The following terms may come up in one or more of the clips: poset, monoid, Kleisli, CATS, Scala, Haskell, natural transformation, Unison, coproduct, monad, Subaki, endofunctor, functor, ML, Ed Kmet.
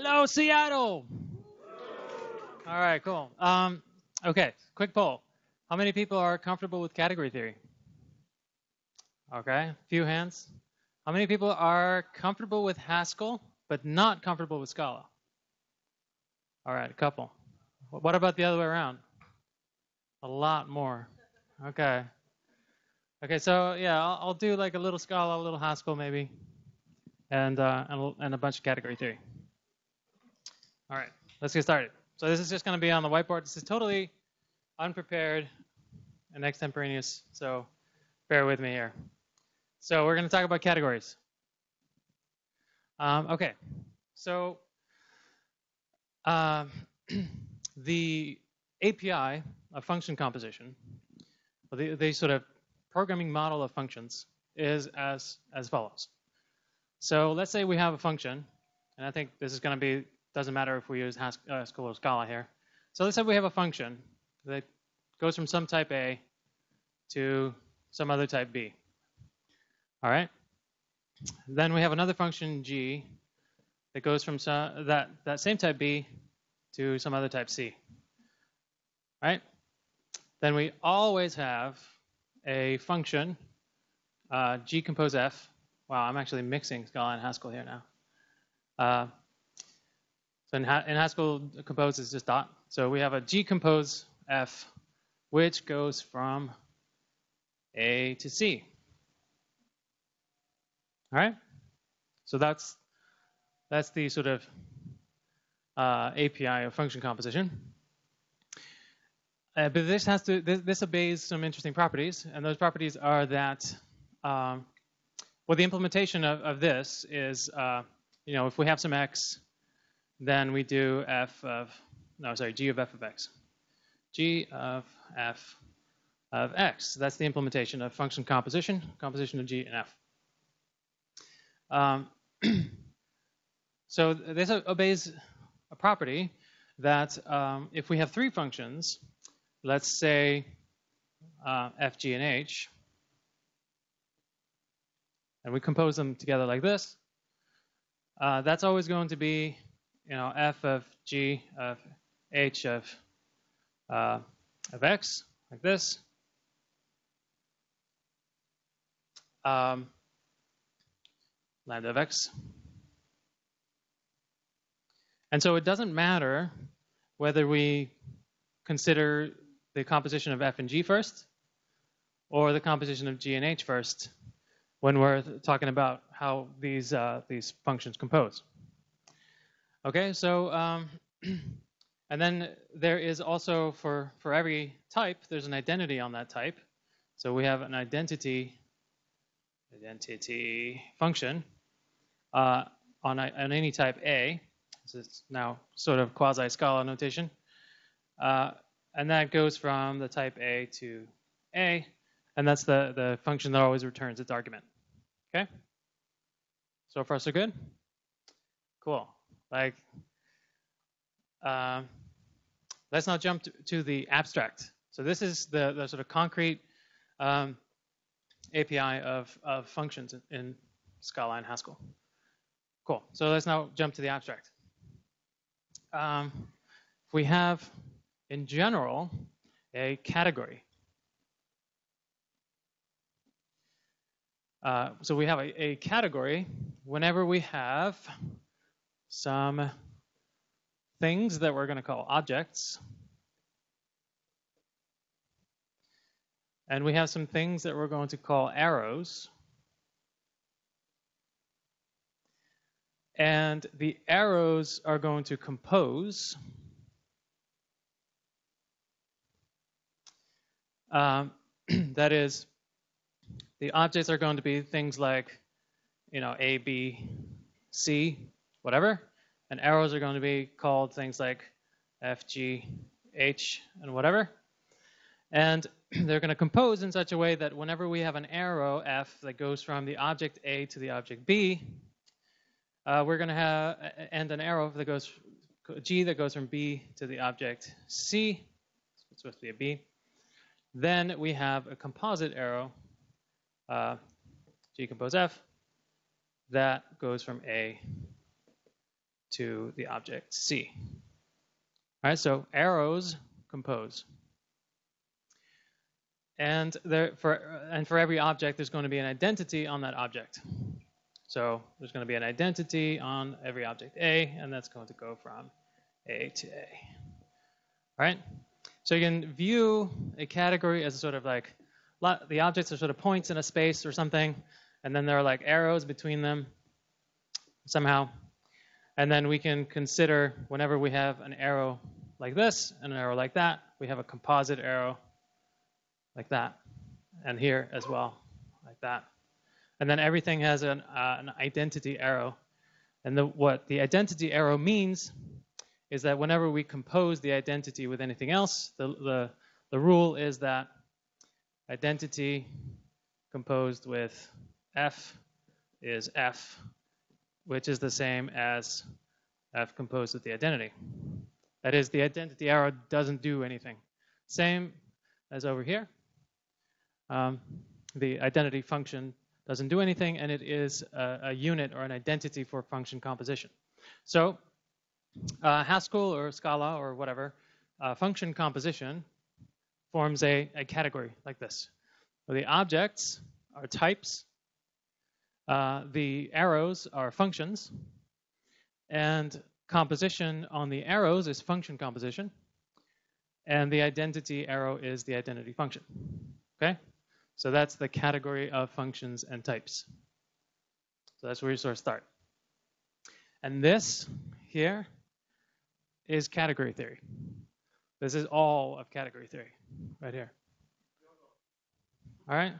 Hello, Seattle. All right, cool. Okay, quick poll. How many people are comfortable with category theory? Okay, few hands. How many people are comfortable with Haskell but not comfortable with Scala? All right, a couple. What about the other way around? A lot more. Okay. Okay, so yeah, I'll do like a little Scala, a little Haskell maybe, and a bunch of category theory. All right, let's get started. So this is just going to be on the whiteboard. This is totally unprepared and extemporaneous, so bear with me here. So we're going to talk about categories. Okay, so the API of function composition, the sort of programming model of functions, is as follows. So let's say we have a function, and I think this is going to be, doesn't matter if we use Haskell or Scala here. So let's say we have a function that goes from some type A to some other type B. All right. Then we have another function G that goes from some, that same type B to some other type C. All right. Then we always have a function G compose F. Wow, I'm actually mixing Scala and Haskell here now. So in Haskell, compose is just dot. So we have a G compose F, which goes from A to C. All right. So that's the sort of API of function composition. But this has to this obeys some interesting properties, and those properties are that well, the implementation of this is you know, if we have some X, then we do G of F of X. G of F of X. That's the implementation of function composition, composition of G and F. So this obeys a property that if we have three functions, let's say F, G, and H, and we compose them together like this, that's always going to be, you know, F of G of H of X, like this. Lambda of X. And so it doesn't matter whether we consider the composition of F and G first or the composition of G and H first when we're talking about how these functions compose. Okay, so and then there is also for every type, there's an identity on that type. So we have an identity function on any type A. So it's now sort of quasi-Scala notation. And that goes from the type A to A, and that's the function that always returns its argument. Okay? So far, so good? Cool. Like, let's now jump to the abstract. So this is the sort of concrete API of functions in Scala and Haskell. Cool. So let's now jump to the abstract. We have, in general, a category. So we have a category whenever we have some things that we're going to call objects, and we have some things that we're going to call arrows, and the arrows are going to compose that is, the objects are going to be things like, you know, A, B, C, whatever, and arrows are going to be called things like F, G, H, and whatever. And they're going to compose in such a way that whenever we have an arrow F that goes from the object A to the object B, we're going to have an arrow that goes G that goes from B to the object C. So it's supposed to be a B. Then we have a composite arrow, G compose F, that goes from A to the object C. All right, so arrows compose. And for every object, there's going to be an identity on that object. So there's going to be an identity on every object A, and that's going to go from A to A. All right? So you can view a category as sort of like, the objects are sort of points in a space or something, and then there are like arrows between them somehow. And then we can consider whenever we have an arrow like this and an arrow like that, we have a composite arrow like that, and here as well, like that. And then everything has an identity arrow. And what the identity arrow means is that whenever we compose the identity with anything else, the rule is that identity composed with F is F, which is the same as F composed with the identity. That is, the identity arrow doesn't do anything. Same as over here. The identity function doesn't do anything, and it is a unit or an identity for function composition. So Haskell or Scala or whatever, function composition forms a category like this, where the objects are types, the arrows are functions, and composition on the arrows is function composition, and the identity arrow is the identity function. Okay? So that's the category of functions and types. So that's where you sort of start. And this here is category theory. This is all of category theory right here. All right?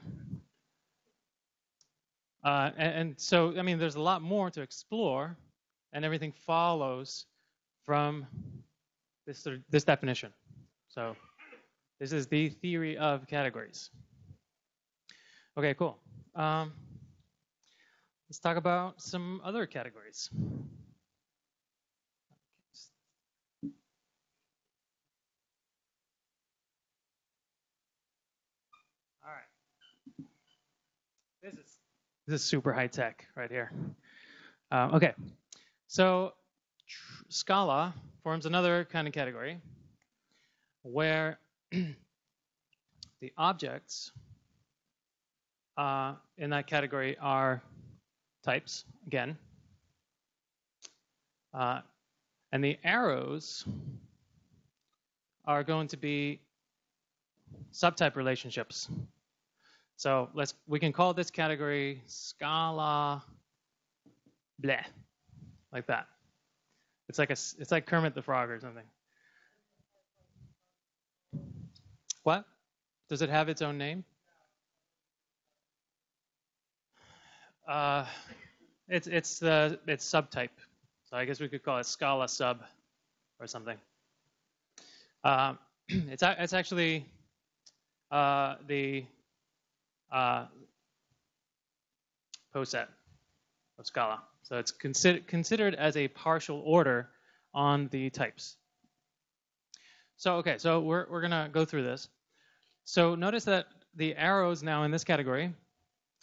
So, I mean, there's a lot more to explore, and everything follows from this definition. So this is the theory of categories. Okay, cool. Let's talk about some other categories. All right. This is super high tech right here. Okay, so Scala forms another kind of category where the objects in that category are types, again. And the arrows are going to be subtype relationships. So we can call this category Scala bleh, like that. It's like Kermit the Frog or something. What? Does it have its own name? It's subtype, so I guess we could call it Scala sub or something. It's actually the poset of Scala, so it's considered as a partial order on the types. So okay, so we're gonna go through this. So notice that the arrows now in this category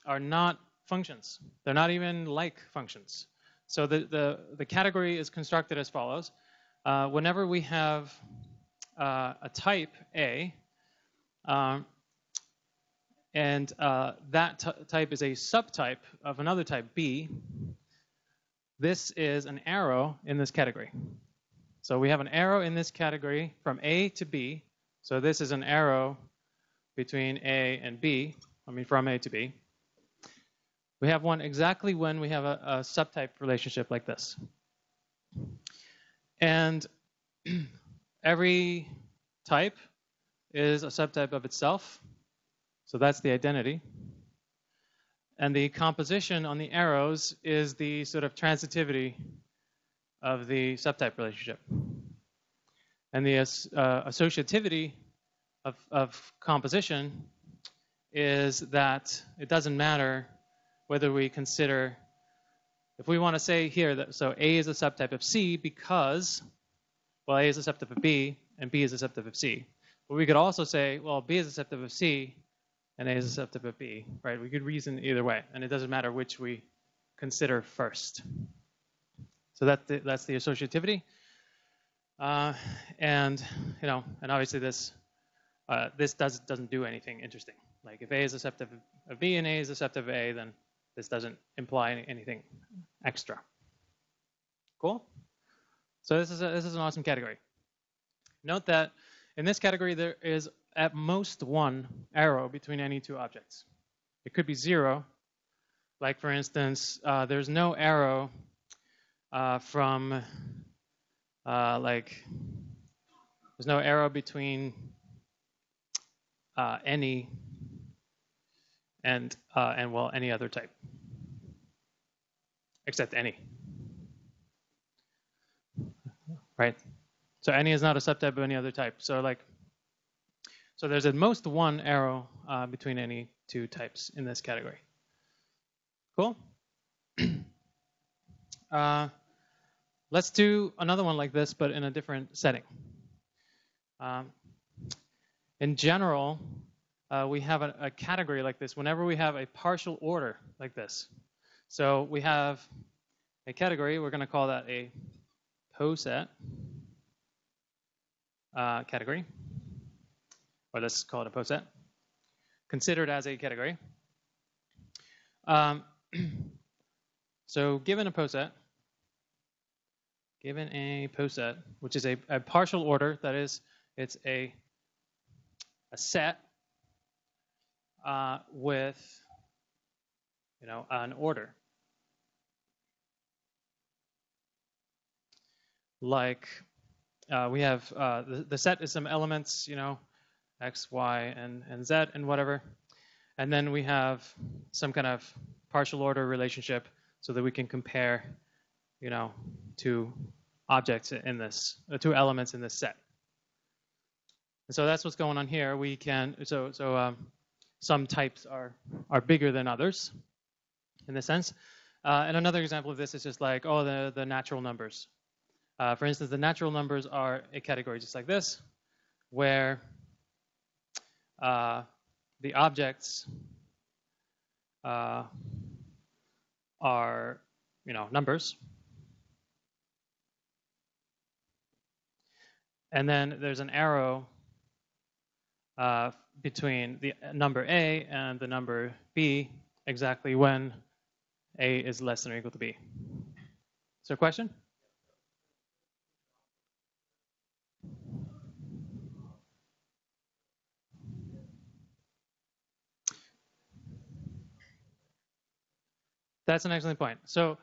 are not functions. They're not even like functions. So the category is constructed as follows. Whenever we have a type A, and that type is a subtype of another type B, this is an arrow in this category. So we have an arrow in this category from A to B. So this is an arrow between A and B, I mean from A to B. We have one exactly when we have a subtype relationship like this. And every type is a subtype of itself. So that's the identity. And the composition on the arrows is the sort of transitivity of the subtype relationship. And the associativity of composition is that it doesn't matter whether we consider, if we want to say here that, so A is a subtype of C because, well, A is a subtype of B and B is a subtype of C. But we could also say, well, B is a subtype of C and A is a subtype of B, right? We could reason either way, and it doesn't matter which we consider first. So that's the associativity. And you know, and obviously this this doesn't do anything interesting. Like if A is acceptive of B and A is acceptive of A, then this doesn't imply anything extra. Cool. So this is an awesome category. Note that in this category there is at most one arrow between any two objects. It could be zero. Like for instance, there's no arrow from like there's no arrow between any and well any other type except any, right? So any is not a subtype of any other type. So like so there's at most one arrow between any two types in this category. Cool. Let's do another one like this, but in a different setting. In general, we have a category like this whenever we have a partial order like this. So we have a category. We're going to call that a coset category, or let's call it a poset, considered as a category. So given a poset, which is a partial order, that is, it's a set with, you know, an order. Like we have the set is some elements, you know, x, y, and z, and whatever. And then we have some kind of partial order relationship so that we can compare, you know, two objects in this, two elements in this set. And so that's what's going on here. We can, some types are bigger than others in this sense. And another example of this is just like, oh, the natural numbers. For instance, the natural numbers are a category just like this, where the objects are, you know, numbers. And then there's an arrow between the number A and the number B exactly when A is less than or equal to B. Is there a question? That's an excellent point. So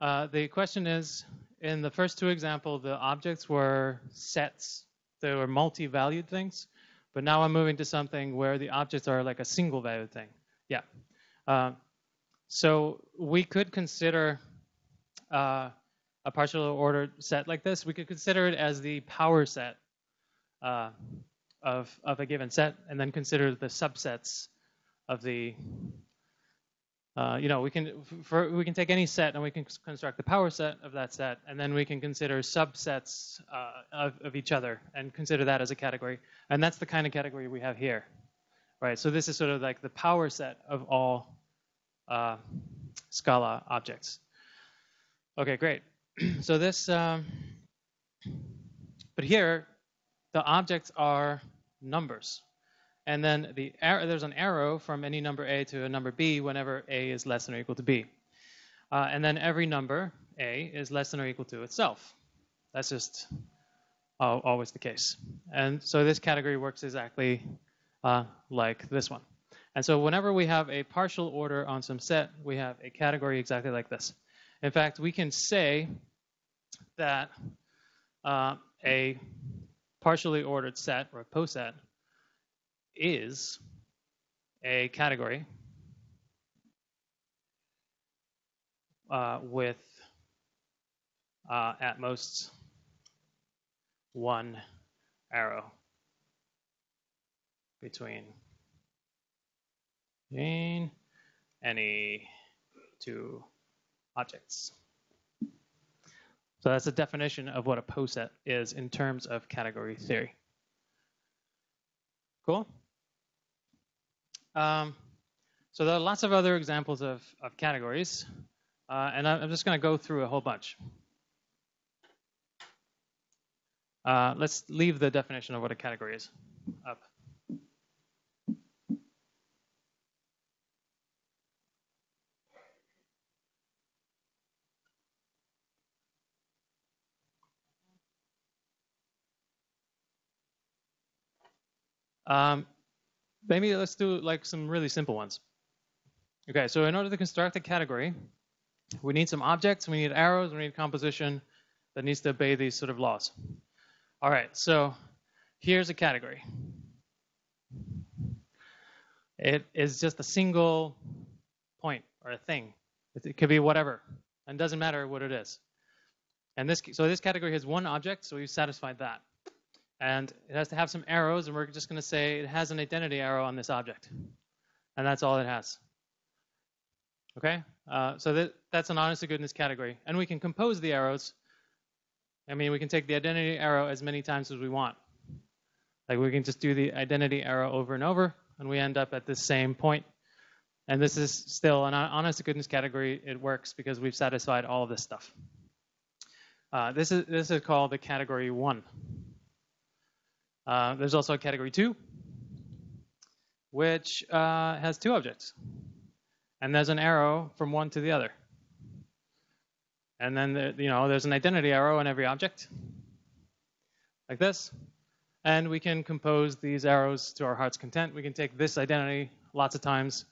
the question is, in the first two examples, the objects were sets. They were multi-valued things. But now I'm moving to something where the objects are like a single-valued thing. Yeah. So we could consider a partial order set like this. We could consider it as the power set of a given set, and then consider the subsets of the. You know, we can take any set and we can construct the power set of that set, and then we can consider subsets of each other and consider that as a category. And that's the kind of category we have here, right? So this is sort of like the power set of all Scala objects. Okay, great. So this, but here the objects are numbers. And then there's an arrow from any number A to a number B whenever A is less than or equal to B. And then every number A is less than or equal to itself. That's just always the case. And so this category works exactly like this one. And so whenever we have a partial order on some set, we have a category exactly like this. In fact, we can say that a partially ordered set or a poset is a category with at most one arrow between any two objects. So that's a definition of what a poset is in terms of category theory. Cool. So there are lots of other examples of categories, and I'm just going to go through a whole bunch. Let's leave the definition of what a category is up. Maybe let's do like some really simple ones. Okay, so in order to construct a category, we need some objects, we need arrows, we need composition that needs to obey these sort of laws. All right, so here's a category. It is just a single point or a thing. It could be whatever, and it doesn't matter what it is. And this category has one object, so we've satisfied that. And it has to have some arrows, and we're just going to say it has an identity arrow on this object. And that's all it has. Okay? So that's an honest to goodness category. And we can compose the arrows. I mean, we can take the identity arrow as many times as we want. Like, we can just do the identity arrow over and over, and we end up at this same point. And this is still an honest to goodness category. It works because we've satisfied all of this stuff. This is called the category 1. There's also a category 2, which has two objects. And there's an arrow from one to the other. And then there's an identity arrow on every object, like this. And we can compose these arrows to our heart's content. We can take this identity lots of times,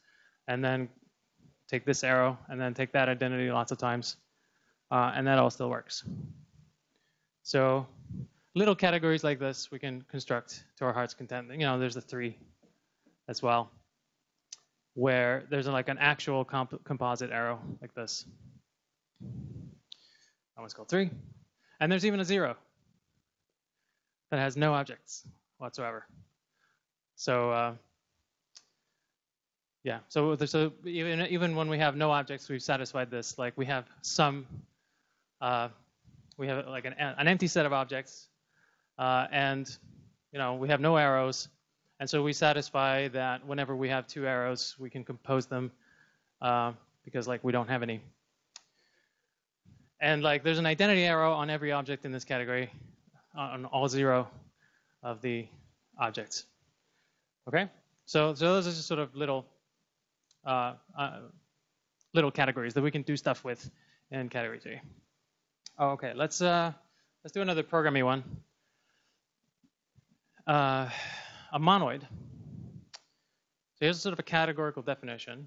and then take this arrow, and then take that identity lots of times. And that all still works. So little categories like this we can construct to our heart's content. There's the 3 as well, where there's like an actual composite arrow like this. That one's called 3. And there's even a 0 that has no objects whatsoever. So so even when we have no objects, we've satisfied this. Like, we have some, we have like an empty set of objects. And we have no arrows, and so we satisfy that whenever we have two arrows, we can compose them because we don't have any. And there's an identity arrow on every object in this category, on all 0 of the objects. Okay, so those are just sort of little little categories that we can do stuff with in category 3. Oh, okay, let's do another programming one. A monoid. So here's sort of a categorical definition.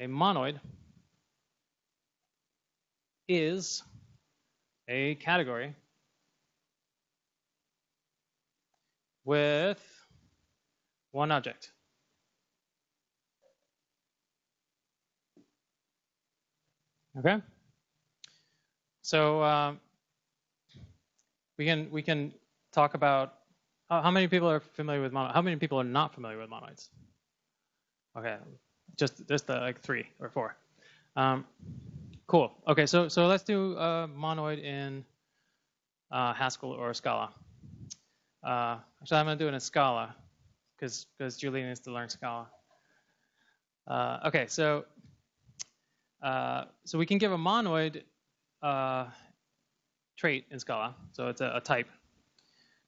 A monoid is a category with one object. Okay? So we can talk about how many people are familiar with monoids? How many people are not familiar with monoids? Okay, just like 3 or 4. Cool. Okay, so let's do a monoid in Haskell or Scala. Actually, I'm gonna do it in Scala because Julie needs to learn Scala. Okay, so we can give a monoid trait in Scala. So it's a type.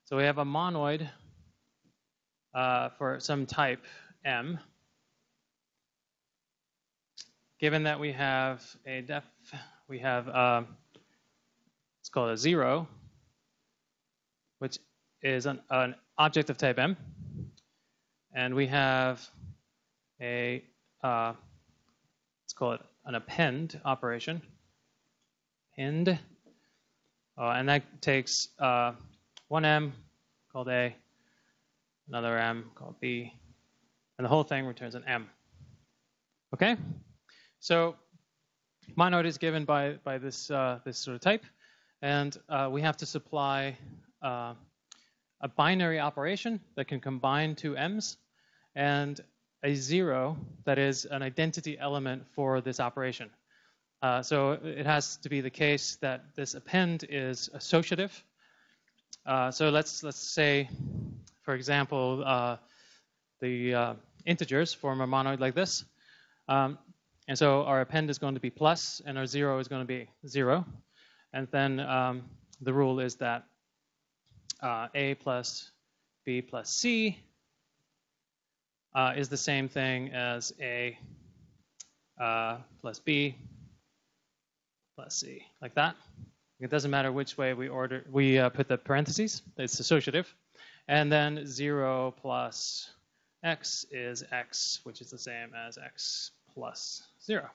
So we have a monoid for some type M, given that we have a let's call it a 0, which is an object of type M, and we have a let's call it an append operation, append, and that takes one M called A, another M called B, and the whole thing returns an M. Okay, so monoid is given by this this sort of type, and we have to supply a binary operation that can combine two M's, and a 0 that is an identity element for this operation. So it has to be the case that this append is associative. So let's say, for example, the integers form a monoid like this. And so our append is going to be plus, and our 0 is going to be 0. And then the rule is that A plus B plus C is the same thing as A plus B plus C, like that. It doesn't matter which way we order, we put the parentheses, it's associative. And then 0 plus x is x, which is the same as x plus 0.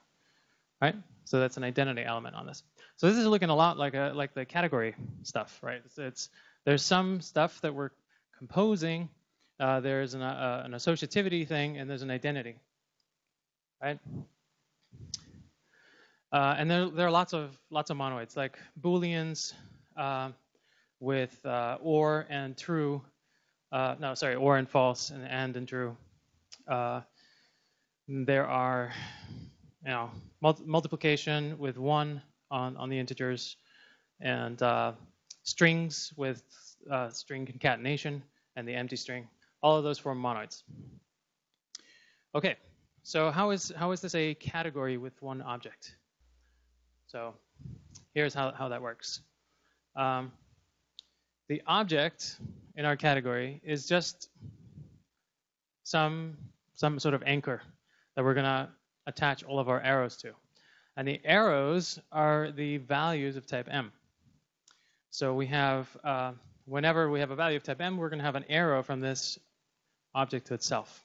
Right? So that's an identity element on this. So this is looking a lot like the category stuff, right? There's some stuff that we're composing. There's an associativity thing, and there's an identity, right? And there are lots of monoids, like Booleans with or and true. No, sorry, or and false, and true. There are, you know, multiplication with 1 on the integers, and strings with string concatenation and the empty string. All of those form monoids. Okay, so how is this a category with one object? So here's how that works. The object in our category is just some sort of anchor that we're gonna attach all of our arrows to. And the arrows are the values of type M. So we have, whenever we have a value of type M, we're gonna have an arrow from this object to itself.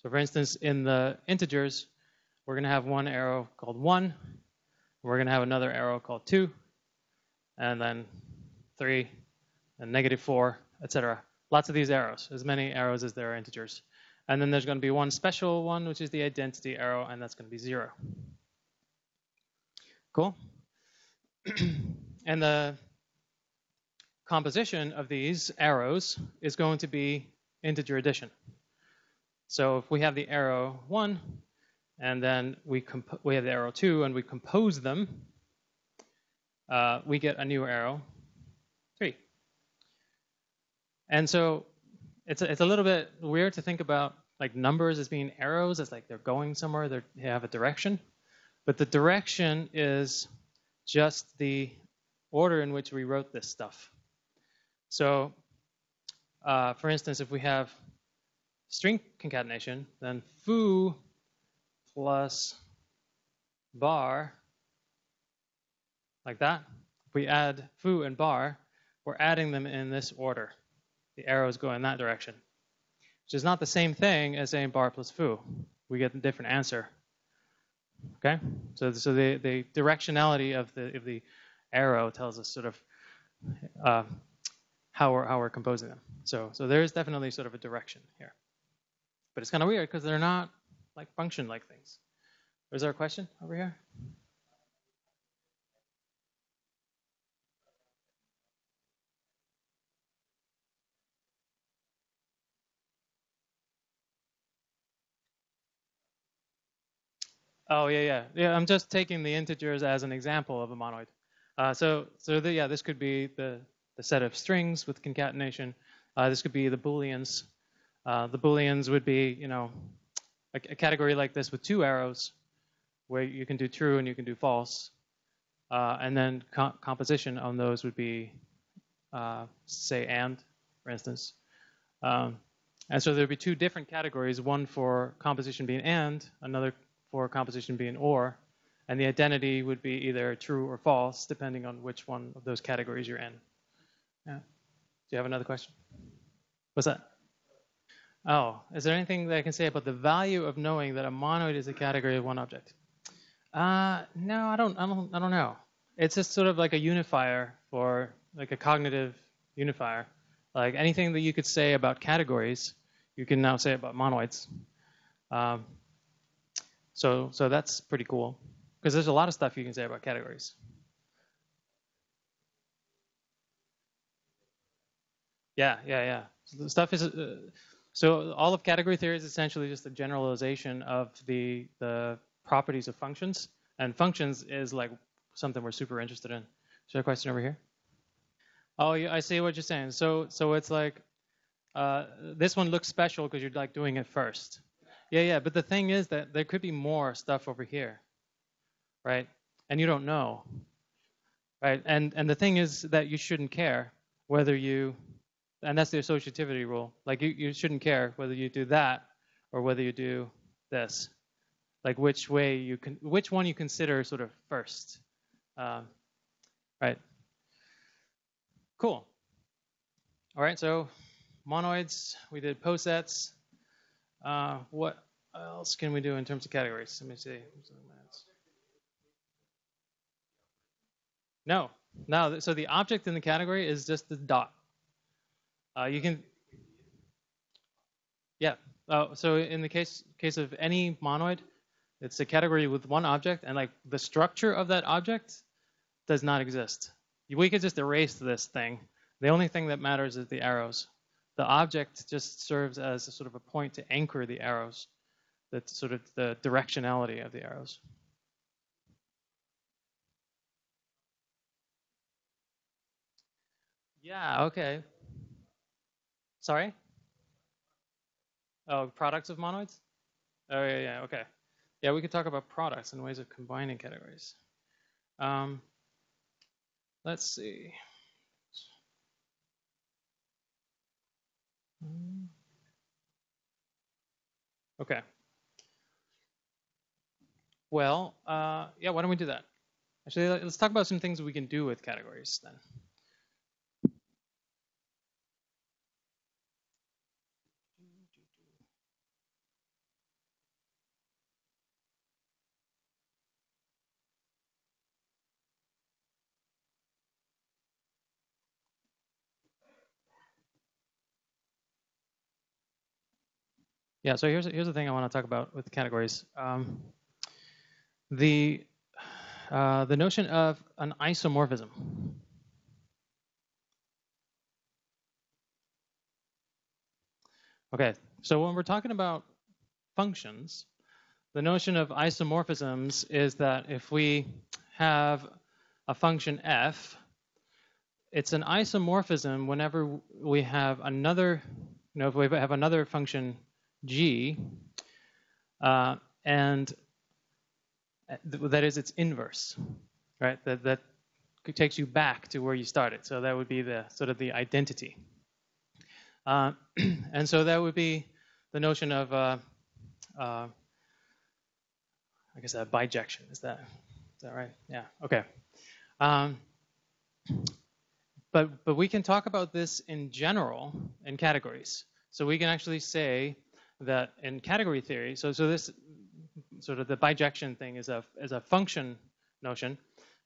So for instance, in the integers, we're gonna have one arrow called 1, we're going to have another arrow called 2, and then 3, and -4, etc. Lots of these arrows, as many arrows as there are integers. And then there's going to be one special one, which is the identity arrow, and that's going to be 0. Cool? And the composition of these arrows is going to be integer addition. So if we have the arrow 1, and then we have the arrow 2, and we compose them, we get a new arrow 3. And so it's a little bit weird to think about like numbers as being arrows. It's like they're going somewhere, they have a direction. But the direction is just the order in which we wrote this stuff. So for instance, if we have string concatenation, then foo plus bar, like that. If we add foo and bar, we're adding them in this order. The arrows go in that direction, which is not the same thing as saying bar plus foo. We get a different answer. Okay, so the directionality of the arrow tells us sort of how we're composing them. So there is definitely sort of a direction here, but it's kind of weird because they're not like function-like things. Is there a question over here? Oh, yeah. I'm just taking the integers as an example of a monoid. So this could be the set of strings with concatenation. This could be the Booleans. The Booleans would be, you know, a category like this with 2 arrows, where you can do true and you can do false, and then composition on those would be, say, and, for instance. And so there'd be 2 different categories: one for composition being and, another for composition being or, and the identity would be either true or false, depending on which one of those categories you're in. Yeah. Do you have another question? What's that? Oh, is there anything that I can say about the value of knowing that a monoid is a category of one object? No, I don't know. It's just sort of like a unifier, for like a cognitive unifier. Like anything that you could say about categories, you can now say about monoids. So that's pretty cool, because there's a lot of stuff you can say about categories. Yeah. The stuff is. So all of category theory is essentially just a generalization of the properties of functions. And functions is like something we're super interested in. Is there a question over here? Oh, yeah, I see what you're saying. So it's like, this one looks special because you're like doing it first. Yeah, but the thing is that there could be more stuff over here, right? And you don't know, right? And the thing is that you shouldn't care whether you, and that's the associativity rule. Like you shouldn't care whether you do that or whether you do this. Like which way you can, which one you consider sort of first, right? Cool. All right, so monoids, we did posets. What else can we do in terms of categories? Let me see. No. So the object in the category is just the dot. You can, yeah. So in the case of any monoid, it's a category with one object, and like the structure of that object does not exist. We could just erase this thing. The only thing that matters is the arrows. The object just serves as a sort of a point to anchor the arrows. That's sort of the directionality of the arrows. Yeah, okay. Sorry? Oh, products of monoids? Oh, yeah, okay. Yeah, we could talk about products and ways of combining categories. Let's see. Okay. Well, yeah, why don't we do that? Actually, let's talk about some things we can do with categories then. Yeah, so here's the thing I want to talk about with the categories. The notion of an isomorphism. Okay, so when we're talking about functions, the notion of isomorphisms is that if we have a function f, it's an isomorphism whenever we have another, you know, if we have another function g, and that is its inverse, right? That takes you back to where you started. So that would be the sort of the identity. And so that would be the notion of, I guess, a bijection. Is that right? Yeah, okay. But we can talk about this in general in categories. So we can actually say that in category theory, so this sort of the bijection thing is a function notion,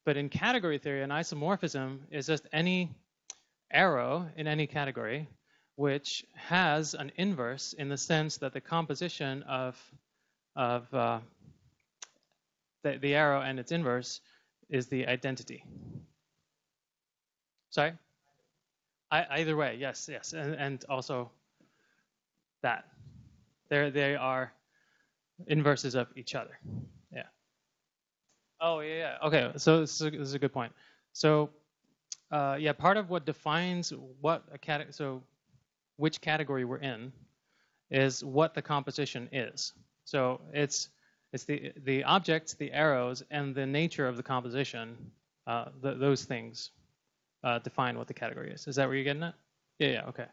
but in category theory, an isomorphism is just any arrow in any category which has an inverse in the sense that the composition of the arrow and its inverse is the identity. Sorry? Either way, yes, and also that. They are inverses of each other. Yeah. Oh, yeah. Okay, so this is a good point. So, yeah, part of what defines what a category, so which category we're in, is what the composition is. So it's the objects, the arrows, and the nature of the composition. Those things define what the category is. Is that where you're getting at? Yeah. Okay.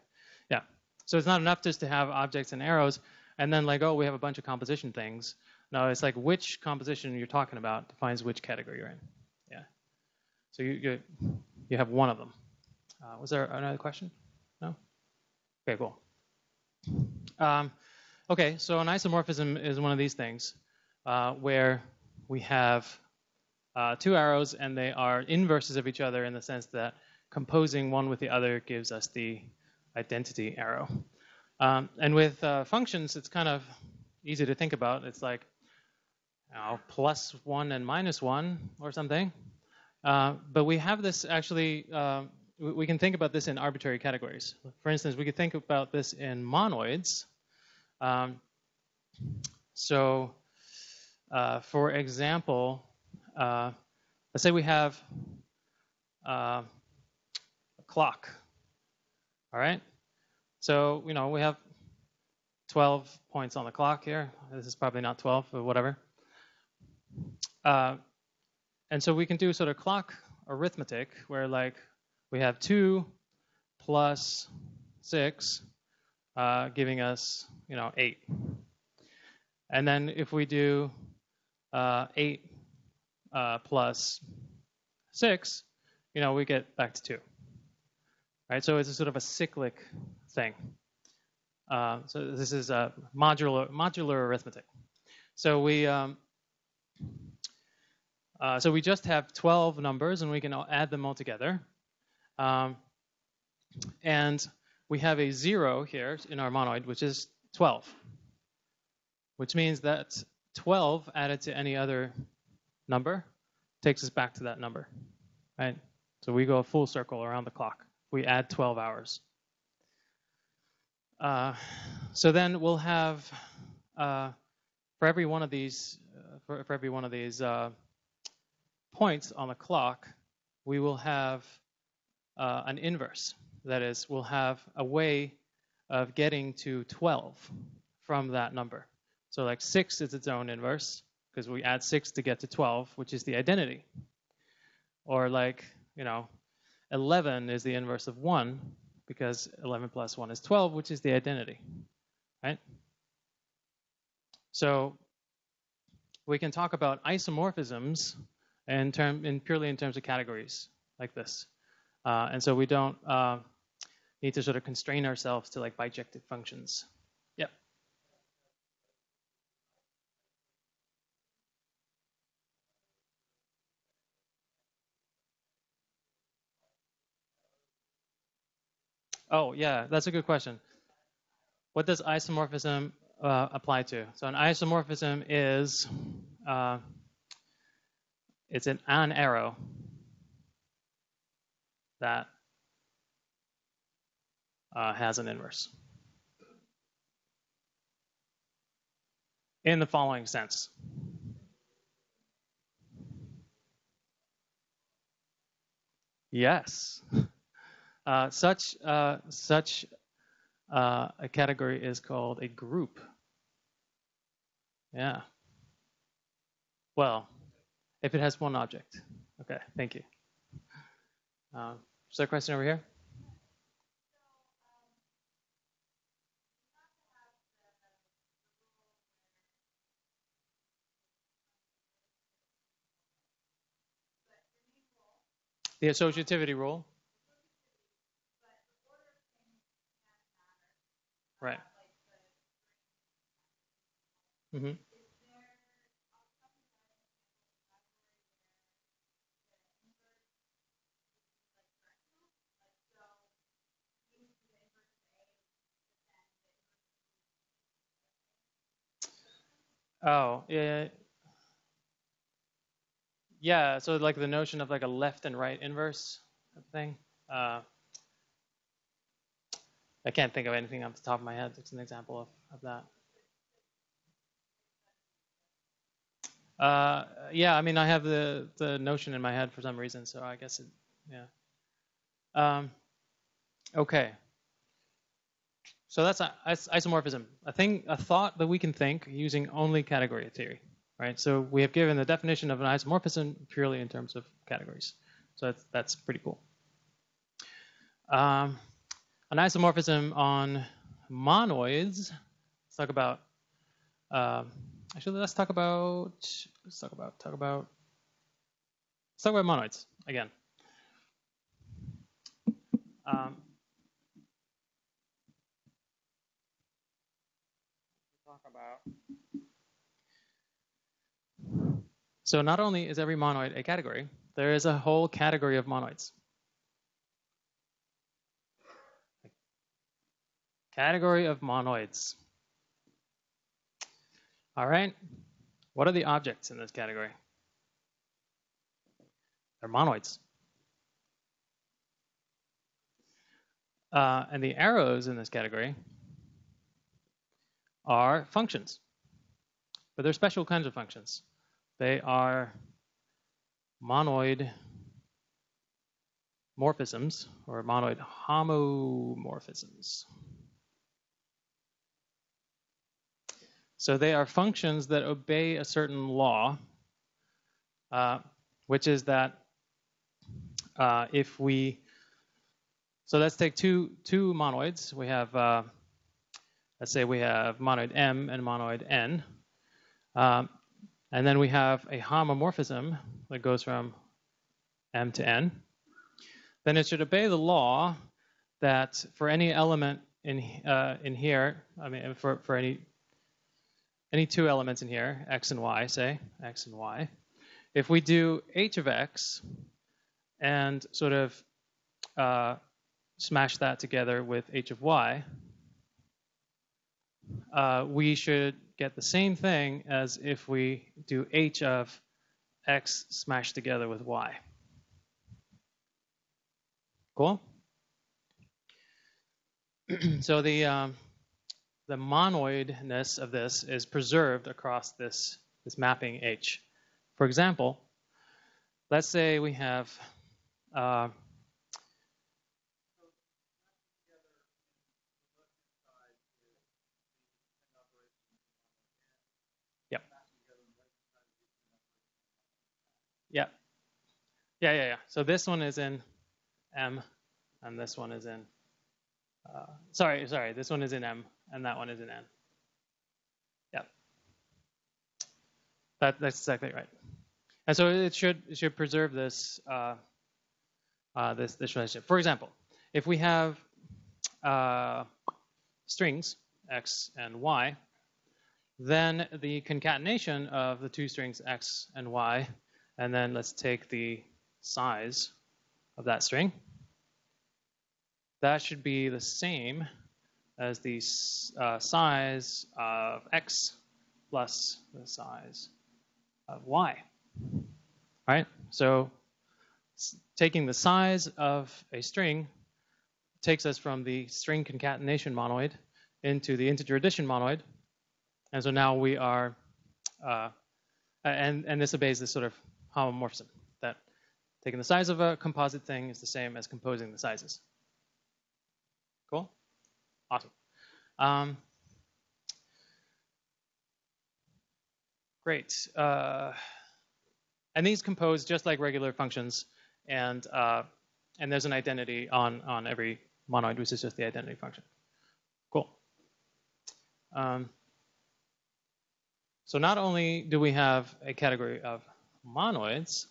Yeah. So it's not enough just to have objects and arrows, and then like, oh, we have a bunch of composition things. No, it's like which composition you're talking about defines which category you're in. Yeah. So you have one of them. Was there another question? No? Okay, cool. Okay, so an isomorphism is one of these things where we have two arrows, and they are inverses of each other in the sense that composing one with the other gives us the identity arrow. And with functions, it's kind of easy to think about. It's like, you know, +1 and -1 or something. But we have this actually, we can think about this in arbitrary categories. For instance, we could think about this in monoids. For example, let's say we have a clock. All right, so you know we have 12 points on the clock here. This is probably not 12, but whatever. And so we can do sort of clock arithmetic, where like we have two plus 6, giving us 8. And then if we do 8 plus 6, we get back to 2. Right? So it's a sort of a cyclic thing. So this is a modular arithmetic. So we just have 12 numbers, and we can add them all together. And we have a 0 here in our monoid, which is 12, which means that 12 added to any other number takes us back to that number, right? So we go a full circle around the clock. We add 12 hours. So then we'll have for every one of these points on the clock, we will have an inverse. That is, we'll have a way of getting to 12 from that number. So like 6 is its own inverse, because we add 6 to get to 12, which is the identity. Or like 11 is the inverse of 1, because 11 plus 1 is 12, which is the identity, right? So we can talk about isomorphisms purely in terms of categories like this. And so we don't need to sort of constrain ourselves to like bijective functions. Yeah. Oh, yeah, that's a good question. What does isomorphism apply to? So an isomorphism is, it's an arrow that has an inverse in the following sense. Yes, such a category is called a group. Yeah. Well, if it has one object. Okay, thank you. Is there a question over here? The associativity rule. Right. Mm-hmm. Oh, yeah. Yeah, so like the notion of like a left and right inverse thing. I can't think of anything off the top of my head that's an example of that. Yeah, I mean, I have the notion in my head for some reason, so I guess it, yeah. Okay. So that's isomorphism, a thought that we can think using only category theory, right? So we have given the definition of an isomorphism purely in terms of categories. So that's pretty cool. An isomorphism on monoids. Let's talk about. Actually, let's talk about monoids again. So not only is every monoid a category, there is a whole category of monoids. Category of monoids. All right. What are the objects in this category? They're monoids. And the arrows in this category are functions, but they're special kinds of functions. They are monoid morphisms or monoid homomorphisms. So they are functions that obey a certain law, which is that if we So let's take two monoids. We have, let's say we have monoid M and monoid N. And then we have a homomorphism that goes from M to N. Then it should obey the law that for any element in here, I mean, for any two elements in here, X and Y, say, X and Y, if we do H of X and sort of smash that together with H of Y, we should get the same thing as if we do H of X smashed together with Y. Cool? So the monoidness of this is preserved across this mapping H. For example, let's say we have So this one is in M, and this one is in. Sorry. This one is in M, and that one is in N. Yep. That's exactly right. And so it should preserve this this relationship. For example, if we have strings X and Y, then the concatenation of the two strings X and Y, and then let's take the size of that string. That should be the same as the size of X plus the size of Y. All right? So taking the size of a string takes us from the string concatenation monoid into the integer addition monoid. And so now we are, and this obeys this sort of homomorphism that taking the size of a composite thing is the same as composing the sizes. Cool? Awesome. Great. And these compose just like regular functions, and there's an identity on every monoid, which is just the identity function. Cool. So not only do we have a category of monoids,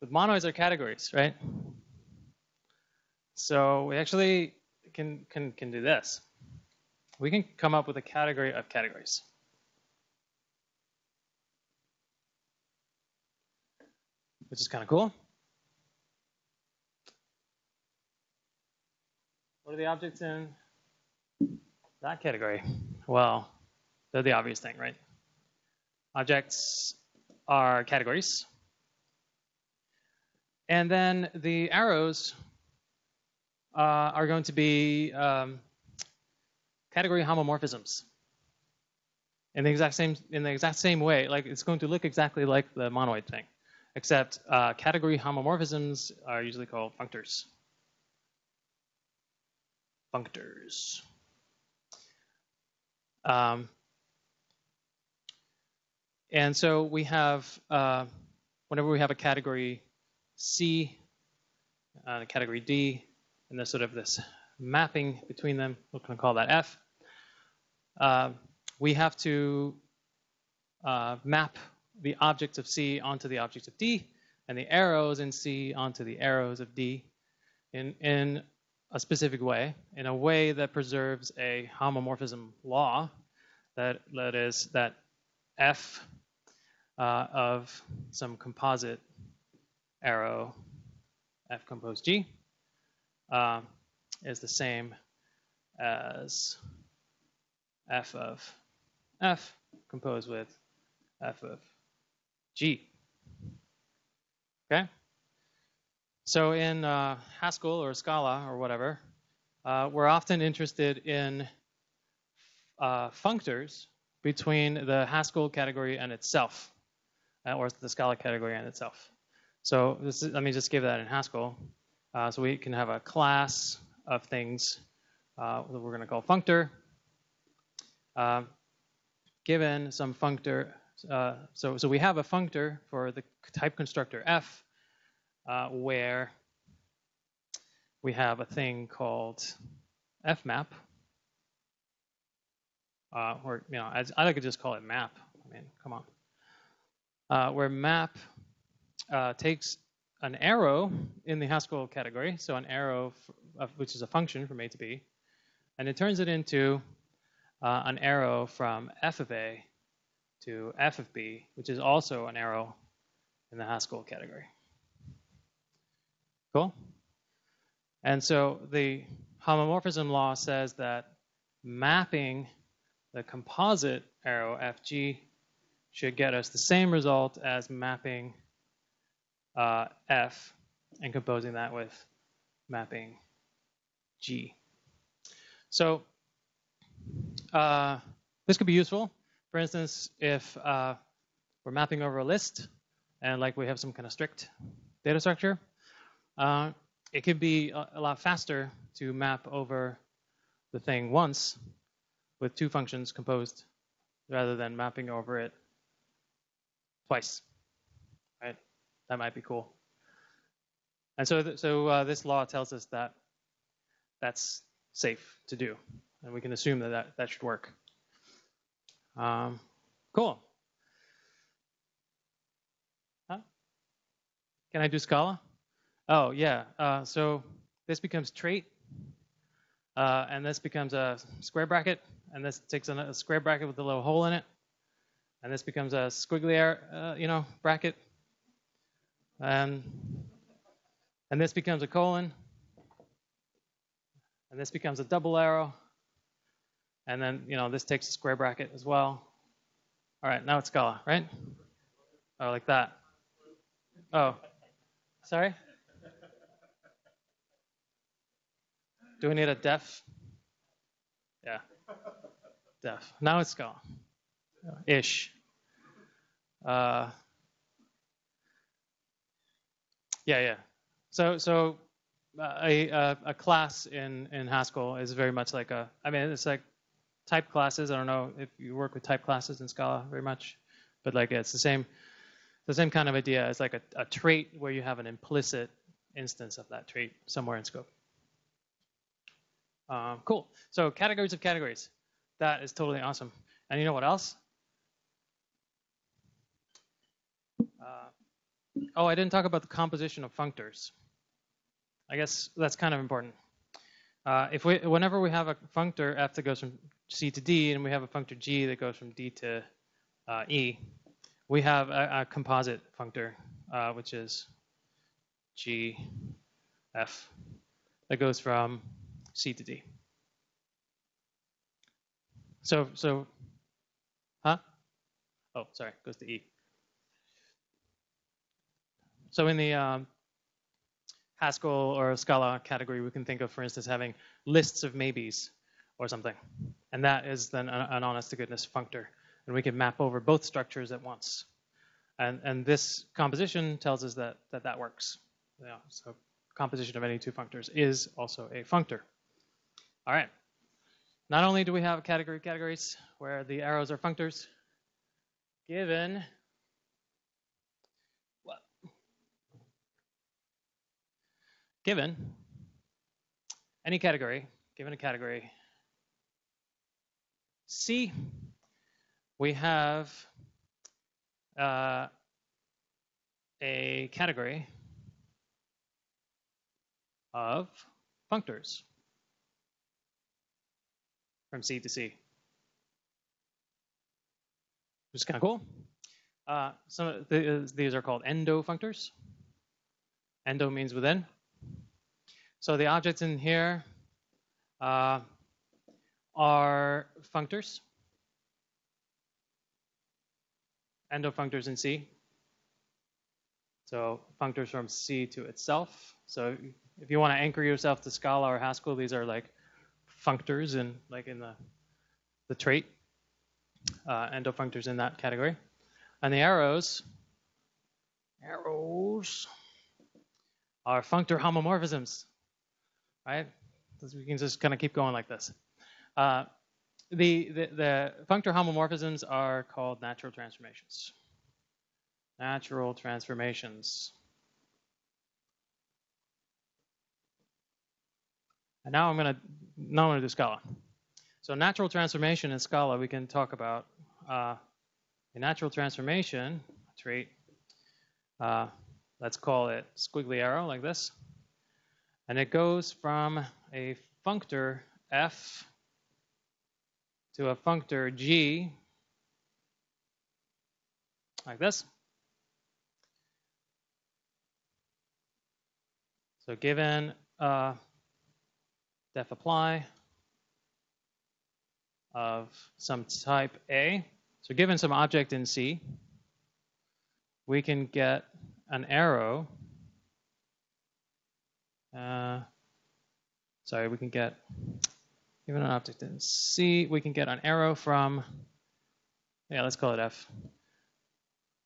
but monoids are categories, right? So we actually can do this. We can come up with a category of categories. Which is kind of cool. What are the objects in that category? Well, they're the obvious thing, right? Objects are categories. And then the arrows are going to be category homomorphisms in the exact same way. Like it's going to look exactly like the monoid thing, except category homomorphisms are usually called functors. Functors. And so we have whenever we have a category C and a category D, and there's sort of this mapping between them, we're going to call that F. We have to map the objects of C onto the objects of D, and the arrows in C onto the arrows of D in a specific way, in a way that preserves a homomorphism law that is that F of some composite arrow F compose G is the same as F of F composed with F of G. Okay? So in Haskell or Scala or whatever, we're often interested in functors between the Haskell category and itself, or the Scala category and itself. So let me just give that in Haskell. So we can have a class of things that we're going to call functor, given some functor. So we have a functor for the type constructor F, where we have a thing called fmap, or I could just call it map. I mean, come on. Where map takes an arrow in the Haskell category, so an arrow which is a function from a to b, and it turns it into an arrow from f of a to f of b, which is also an arrow in the Haskell category. Cool? And so the homomorphism law says that mapping the composite arrow FG should get us the same result as mapping F and composing that with mapping G. So this could be useful. For instance, if we're mapping over a list and like we have some kind of strict data structure, it could be a lot faster to map over the thing once with two functions composed rather than mapping over it twice, right? That might be cool. And so, this law tells us that that's safe to do, and we can assume that that should work. Cool. Huh? Can I do Scala? Oh, yeah. So this becomes trait, and this becomes a square bracket, and this takes a square bracket with a little hole in it, and this becomes a squiggly, bracket, and this becomes a colon, and this becomes a double arrow, and then this takes a square bracket as well. All right, now it's Scala, right? Oh, like that. Oh, sorry. Do we need a def? Yeah, def. Now it's Scala, ish. Yeah. A class in Haskell is very much like a. I mean, it's like type classes. I don't know if you work with type classes in Scala very much, but like it's the same kind of idea. It's like a trait where you have an implicit instance of that trait somewhere in scope. Cool. So categories of categories. That is totally awesome. And you know what else? Oh, I didn't talk about the composition of functors. I guess that's kind of important. Whenever we have a functor f that goes from c to d, and we have a functor g that goes from d to e, we have a composite functor, which is g f, that goes from c to d. So, huh? Oh, sorry, goes to e. So in the Haskell or Scala category, we can think of, for instance, having lists of maybes or something. And that is then an honest-to-goodness functor. And we can map over both structures at once. And this composition tells us that works. Yeah, so composition of any two functors is also a functor. All right. Not only do we have category categories where the arrows are functors, given what? Given a category C, we have a category of functors from C to C, which is kind of cool. These are called endofunctors. Endo means within. So the objects in here are functors, endofunctors in C. So functors from C to itself. So if you want to anchor yourself to Scala or Haskell, these are like functors in the trait, endofunctors in that category. And the arrows are functor homomorphisms, right? We can just kind of keep going like this. The functor homomorphisms are called natural transformations. Natural transformations. And now I'm going to do Scala. So natural transformation in Scala, we can talk about a natural transformation trait. Let's call it squiggly arrow like this. And it goes from a functor f to a functor g like this. So given def apply of some type A, so given some object in C, we can get an arrow. Given an object in C, we can get an arrow from, let's call it F.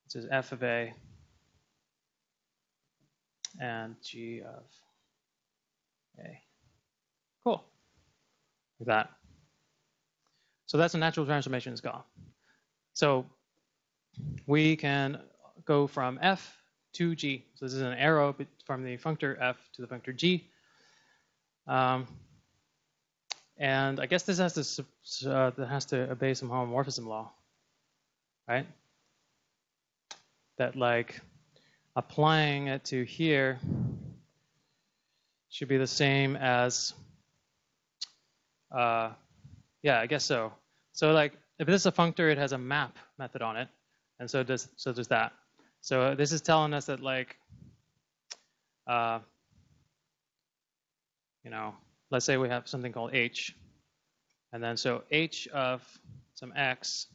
This is F of A and G of A. Cool. Like that. So that's a natural transformation in Scala. So we can go from F to G. So this is an arrow from the functor F to the functor G. And I guess this has to obey some homomorphism law, right? That like applying it to here should be the same as, I guess so. So like if this is a functor, it has a map method on it, and so does that. So this is telling us that like, let's say we have something called H, and then so H of some X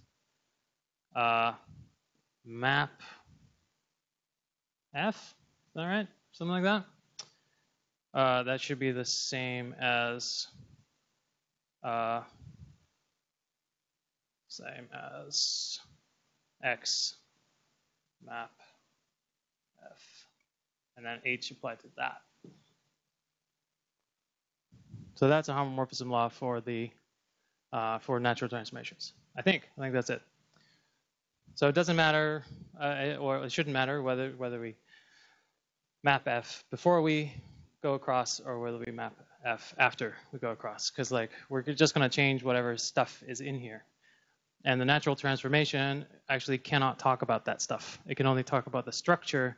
map F, is that right? Something like that. That should be the same as X map F, and then H applied to that. So that's a homomorphism law for the for natural transformations. I think that's it. So it doesn't matter, or it shouldn't matter whether we map F before we go across or whether we map F after we go across, because like we're just going to change whatever stuff is in here, and the natural transformation actually cannot talk about that stuff. It can only talk about the structure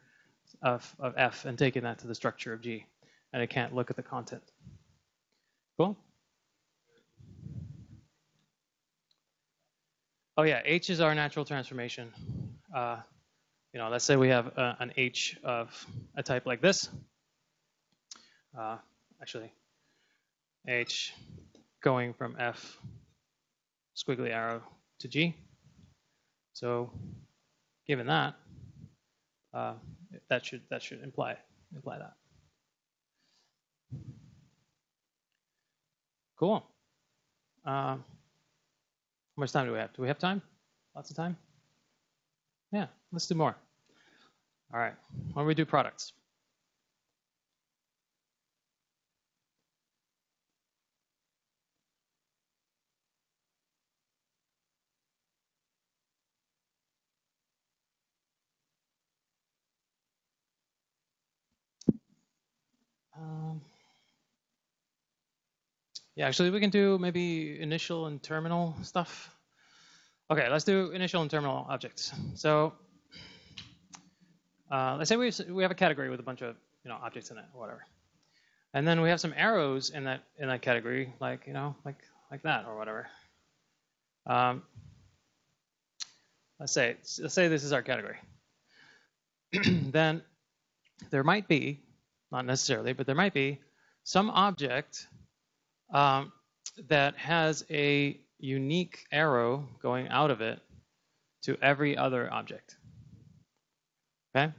of F and taking that to the structure of G, and it can't look at the content. Cool. Oh yeah, H is our natural transformation. Let's say we have an H of a type like this. H going from F squiggly arrow to G. So given that, that should imply that. Cool. How much time do we have? Do we have time? Lots of time? Yeah, let's do more. All right, why don't we do products? Yeah, actually, we can do maybe initial and terminal stuff. Okay, let's do initial and terminal objects. So let's say we have a category with a bunch of objects in it, or whatever, and then we have some arrows in that category, like like that or whatever. Let's say this is our category. Then there might be, not necessarily, but there might be some object that has a unique arrow going out of it to every other object. Okay,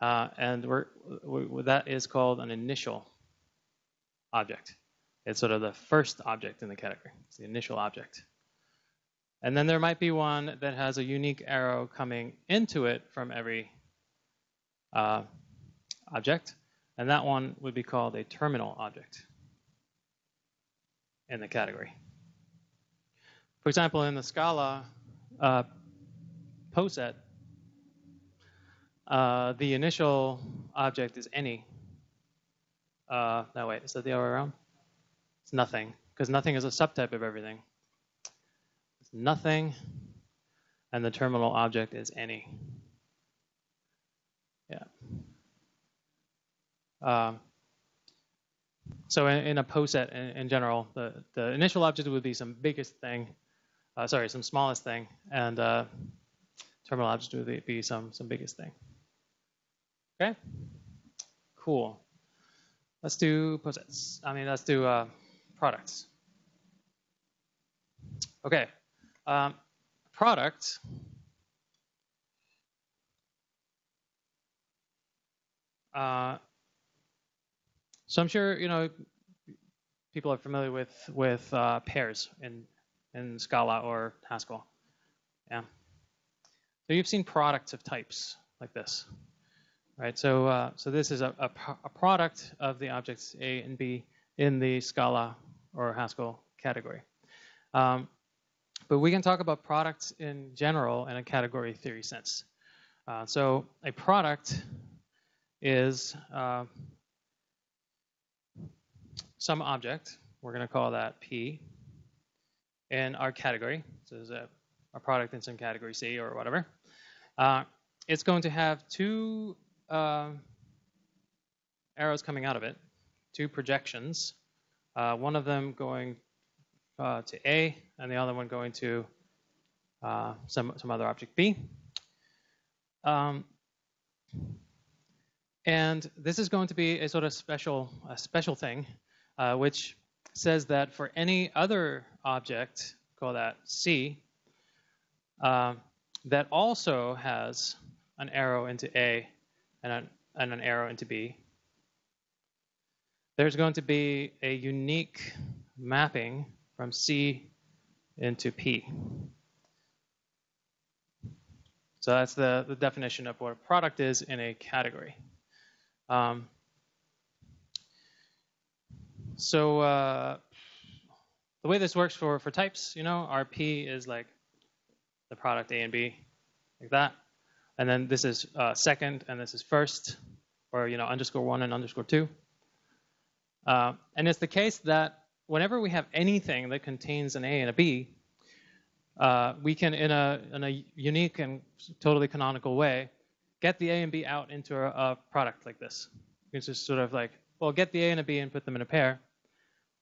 and that is called an initial object. It's sort of the first object in the category. It's the initial object. And then there might be one that has a unique arrow coming into it from every object, and that one would be called a terminal object in the category. For example, in the Scala poset, the initial object is any No, wait, is that the other way around? It's nothing, because nothing is a subtype of everything. It's nothing, and the terminal object is any. Yeah. So in a poset in general, the initial object would be some biggest thing, sorry, some smallest thing, and terminal object would be some biggest thing. Okay, cool. Let's do posets. I mean, let's do products. Okay, product. So I'm sure you know people are familiar with pairs in Scala or Haskell. Yeah. So you've seen products of types like this, right? So so this is a product of the objects A and B in the Scala or Haskell category. But we can talk about products in general in a category theory sense. So a product is some object, we're going to call that P, in our category. So there's a product in some category C or whatever. It's going to have two arrows coming out of it, two projections, one of them going to A and the other one going to some other object B. And this is going to be a sort of special thing, which says that for any other object, call that C, that also has an arrow into A and an arrow into B, there's going to be a unique mapping from C into P. So that's the definition of what a product is in a category. So the way this works for types, you know, our P is like the product A and B, like that. And then this is second, and this is first, or, you know, _1 and _2. And it's the case that whenever we have anything that contains an A and a B, we can, in a unique and totally canonical way, get the A and B out into a product like this. It's just sort of like, well, get the A and a B and put them in a pair,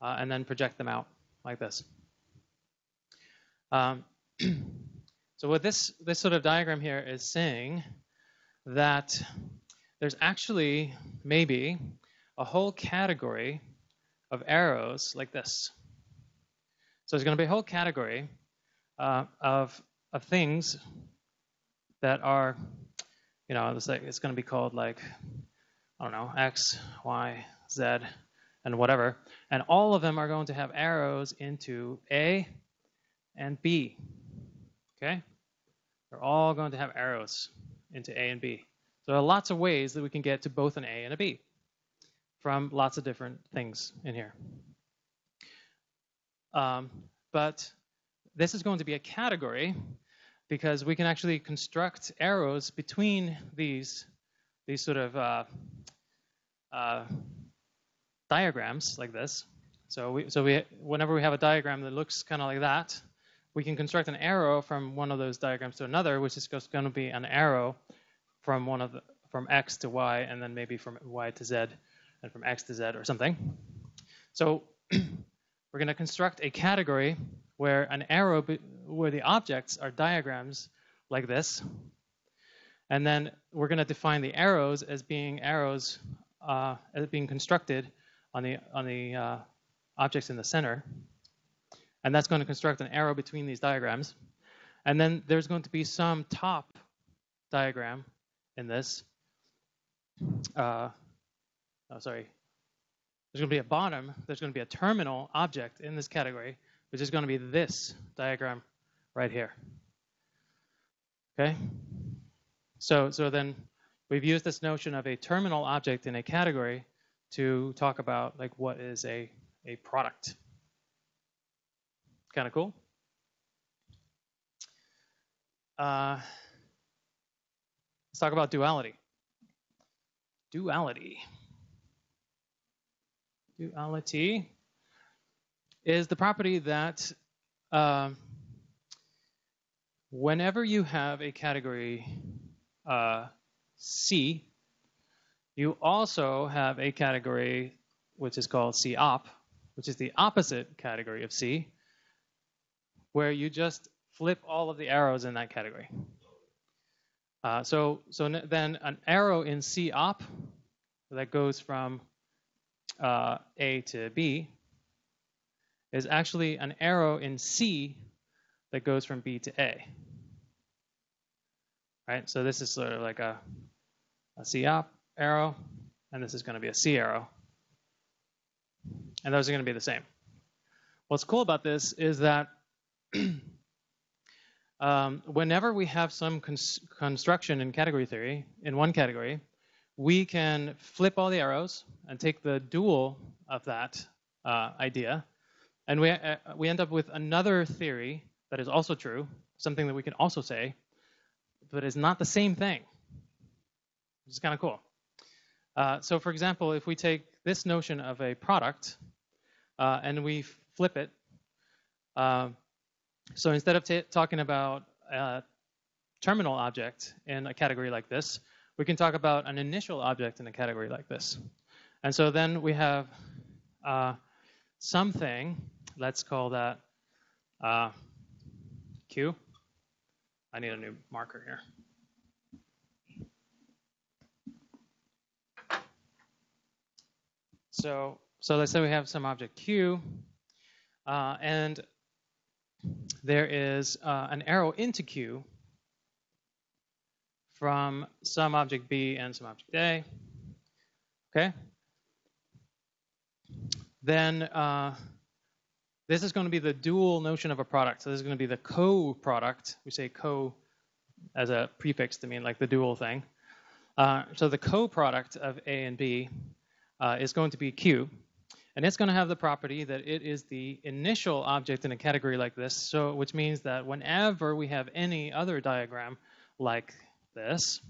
and then project them out like this. So what this sort of diagram here is saying that there's actually maybe a whole category of arrows like this. So there's going to be a whole category of things that are, you know, it's going to be called like, I don't know, X, Y, Z, and whatever. And all of them are going to have arrows into A and B. Okay, they're all going to have arrows into A and B. So there are lots of ways that we can get to both an A and a B from lots of different things in here. But this is going to be a category because we can actually construct arrows between these sort of diagrams like this. So whenever we have a diagram that looks kind of like that, we can construct an arrow from one of those diagrams to another, which is just going to be an arrow from from X to Y, and then maybe from Y to Z, and from X to Z or something. So we're going to construct a category where an arrow, where the objects are diagrams like this, and then we're going to define the arrows as being constructed on the objects in the center. And that's going to construct an arrow between these diagrams. And then there's going to be some top diagram in this. There's going to be a bottom. There's going to be a terminal object in this category, which is going to be this diagram right here. Okay? So then we've used this notion of a terminal object in a category to talk about like what is a product. Kind of cool. Let's talk about duality. Duality is the property that whenever you have a category C, you also have a category which is called C-op, which is the opposite category of C, where you just flip all of the arrows in that category. So then an arrow in C-op that goes from A to B is actually an arrow in C that goes from B to A. Right? So this is sort of like a C-op arrow, and this is going to be a C arrow. And those are going to be the same. What's cool about this is that whenever we have some construction in category theory, in one category, we can flip all the arrows and take the dual of that idea, and we end up with another theory that is also true, something that we can also say, but is not the same thing, which is kind of cool. So for example, if we take this notion of a product and we flip it, so instead of talking about a terminal object in a category like this, we can talk about an initial object in a category like this. And so then we have something, let's call that Q. I need a new marker here. So let's say we have some object Q, and there is an arrow into Q from some object B and some object A. Okay. Then this is going to be the dual notion of a product. So this is going to be the co-product. We say co as a prefix to mean like the dual thing. So the co-product of A and B is going to be Q. And it's going to have the property that it is the initial object in a category like this, so which means that whenever we have any other diagram like this,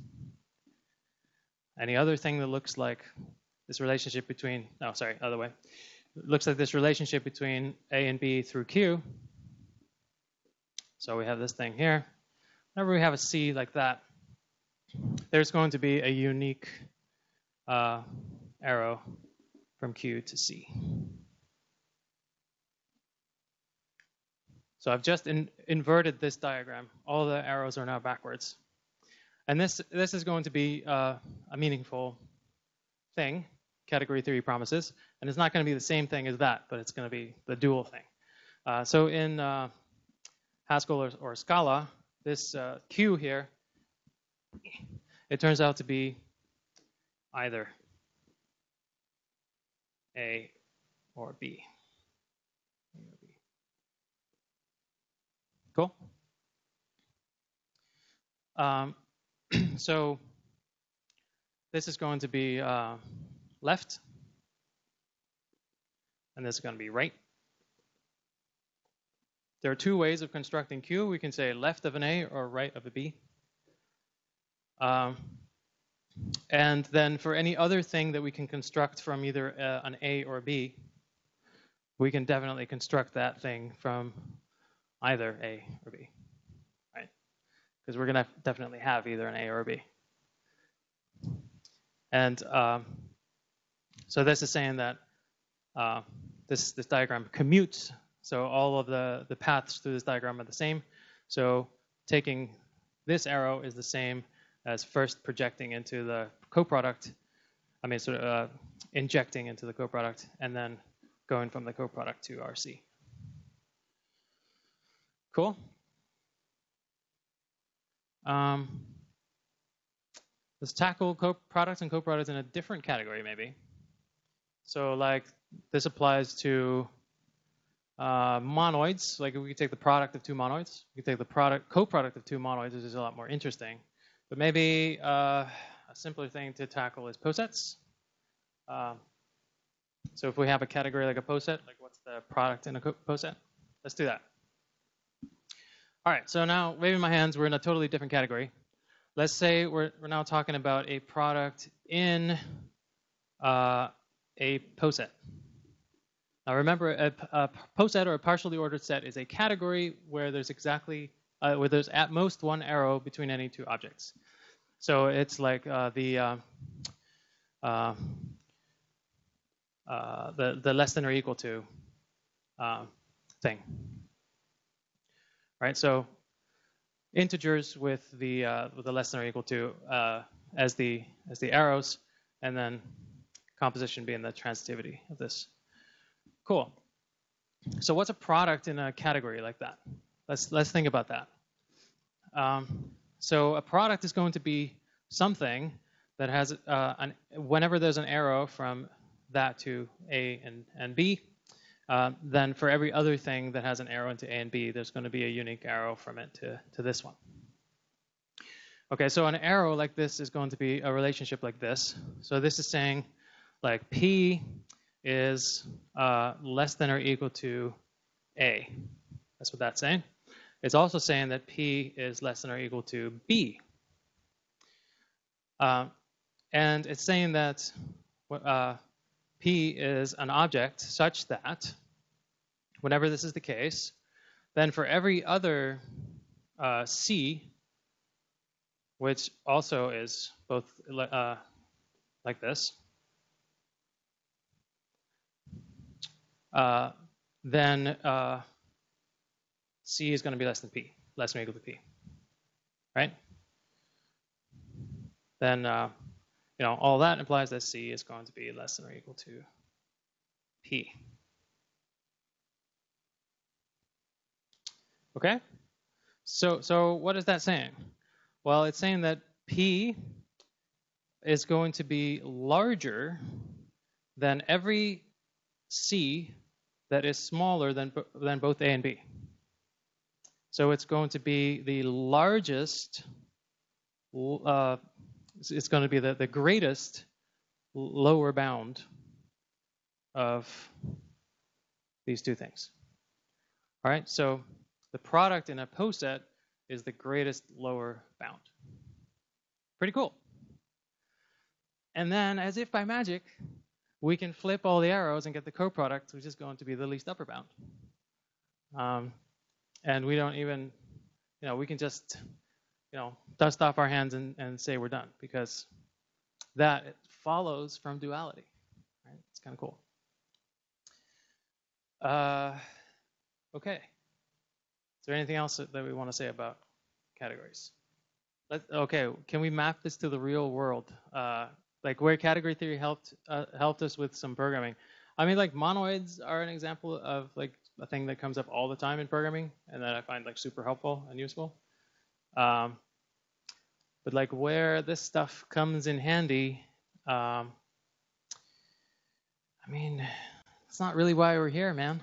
any other thing that looks like this relationship between, no, sorry, other way, looks like this relationship between A and B through Q. So we have this thing here. Whenever we have a C like that, there's going to be a unique arrow from Q to C. So I've just inverted this diagram. All the arrows are now backwards. And this is going to be a meaningful thing, category theory promises. And it's not going to be the same thing as that, but it's going to be the dual thing. So in Haskell or Scala, this Q here, it turns out to be either A or B. Cool. So this is going to be left, and this is going to be right. There are two ways of constructing Q. We can say left of an A or right of a B. And then for any other thing that we can construct from either an A or B, we can definitely construct that thing from either A or B, right? Because we're going to definitely have either an A or a B. And so this is saying that this diagram commutes. So all of the paths through this diagram are the same. So taking this arrow is the same as first projecting into the coproduct, injecting into the coproduct, and then going from the coproduct to RC. Cool. Let's tackle coproducts and coproducts in a different category, maybe. So, like, this applies to monoids. Like, we could take the product of two monoids. We could take the coproduct of two monoids, which is a lot more interesting. But maybe a simpler thing to tackle is posets. So if we have a category like a poset, like what's the product in a poset? Let's do that. All right, so now waving my hands, we're in a totally different category. Let's say we're now talking about a product in a poset. Remember, a poset or a partially ordered set is a category where there's exactly where there's at most one arrow between any two objects. So it's like the less than or equal to thing, right? So integers with the less than or equal to as the arrows, and then composition being the transitivity of this. Cool. So what's a product in a category like that? Let's think about that. So a product is going to be something that has whenever there's an arrow from that to A and B, then for every other thing that has an arrow into A and B, there's going to be a unique arrow from it to this one. Okay, so an arrow like this is going to be a relationship like this. So this is saying, like, P is less than or equal to A. That's what that's saying. It's also saying that P is less than or equal to B. And it's saying that P is an object such that whenever this is the case, then for every other C, which also is both like this, then C is going to be less than P, less than or equal to P, right? Then, you know, all that implies that C is going to be less than or equal to P. Okay? So what is that saying? Well, it's saying that P is going to be larger than every C that is smaller than both A and B. So it's going to be the largest, it's going to be the greatest lower bound of these two things. All right, so the product in a poset is the greatest lower bound. Pretty cool. And then, as if by magic, we can flip all the arrows and get the coproduct, which is going to be the least upper bound. And we don't even, you know, we can just, you know, dust off our hands and say we're done, because that follows from duality, right? It's kind of cool. Okay. Is there anything else that we want to say about categories? Okay, can we map this to the real world? Like where category theory helped us with some programming. I mean, like, monoids are an example of, like, a thing that comes up all the time in programming, and that I find, like, super helpful and useful. But, like, where this stuff comes in handy, I mean, that's not really why we're here, man.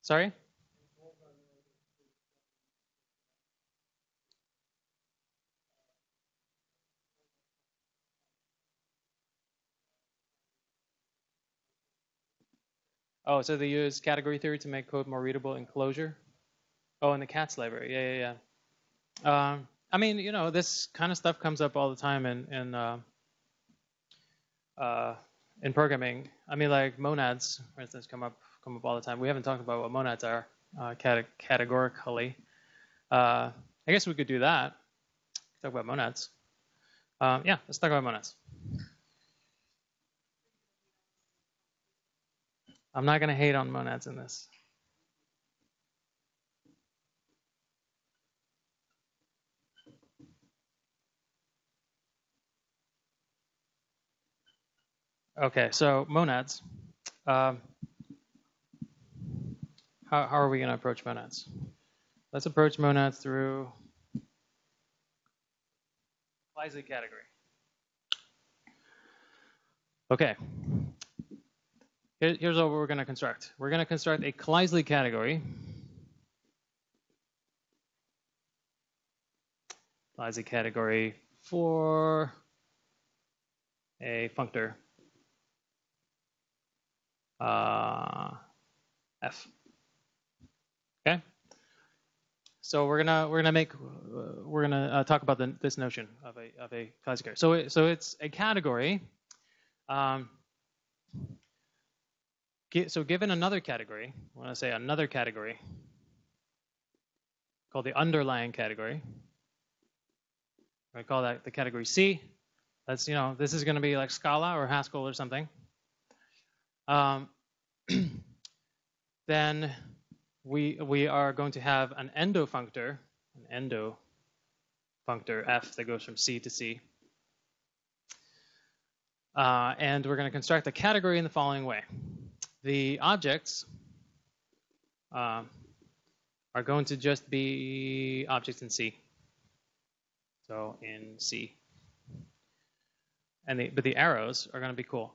Sorry? Oh, so they use category theory to make code more readable in closure? Oh, in the CATS library, yeah. I mean, you know, this kind of stuff comes up all the time in programming. I mean, like, monads, for instance, come up all the time. We haven't talked about what monads are categorically. I guess we could do that. Talk about monads. Yeah, let's talk about monads. I'm not going to hate on monads in this. Okay, so monads. How are we going to approach monads? Let's approach monads through Kleisli category. Okay. Here's what we're going to construct. We're going to construct a Kleisli category. Kleisli category for a functor F. Okay? So we're gonna talk about this notion of a Kleisli curve. So it's a category. So given another category, when I say another category, called the underlying category, I call that the category C. That's, you know, this is going to be like Scala or Haskell or something. Then we are going to have an endofunctor f that goes from C to C. And we're going to construct a category in the following way. The objects are going to just be objects in C. So in C. And but the arrows are going to be cool.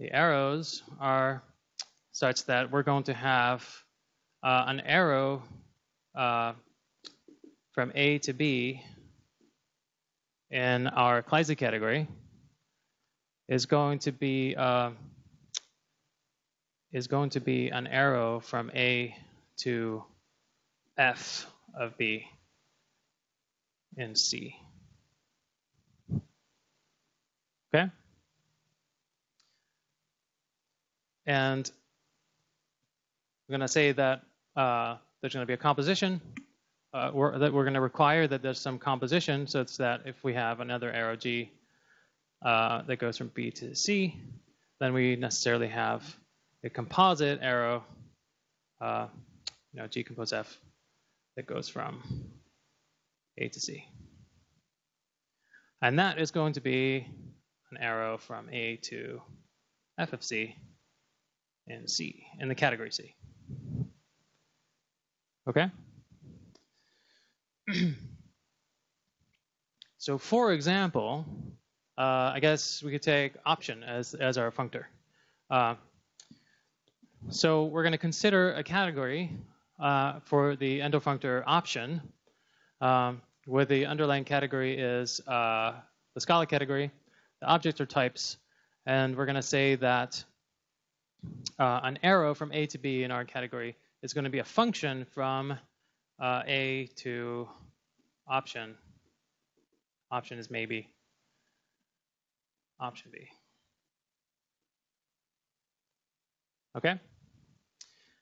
The arrows are such that we're going to have an arrow from A to B in our Kleisli category is going to be an arrow from A to F of B in C. Okay. And I'm going to say that there's going to be a composition, that we're going to require that there's some composition, so it's that if we have another arrow G that goes from B to C, then we necessarily have a composite arrow, G compose F, that goes from A to C. And that is going to be an arrow from A to F of C in C, in the category C. Okay? So for example, I guess we could take option as our functor. So we're going to consider a category for the endofunctor option, where the underlying category is the Scala category, the objects are types, and we're going to say that an arrow from A to B in our category is going to be a function from A to option. Option is maybe option B. Okay?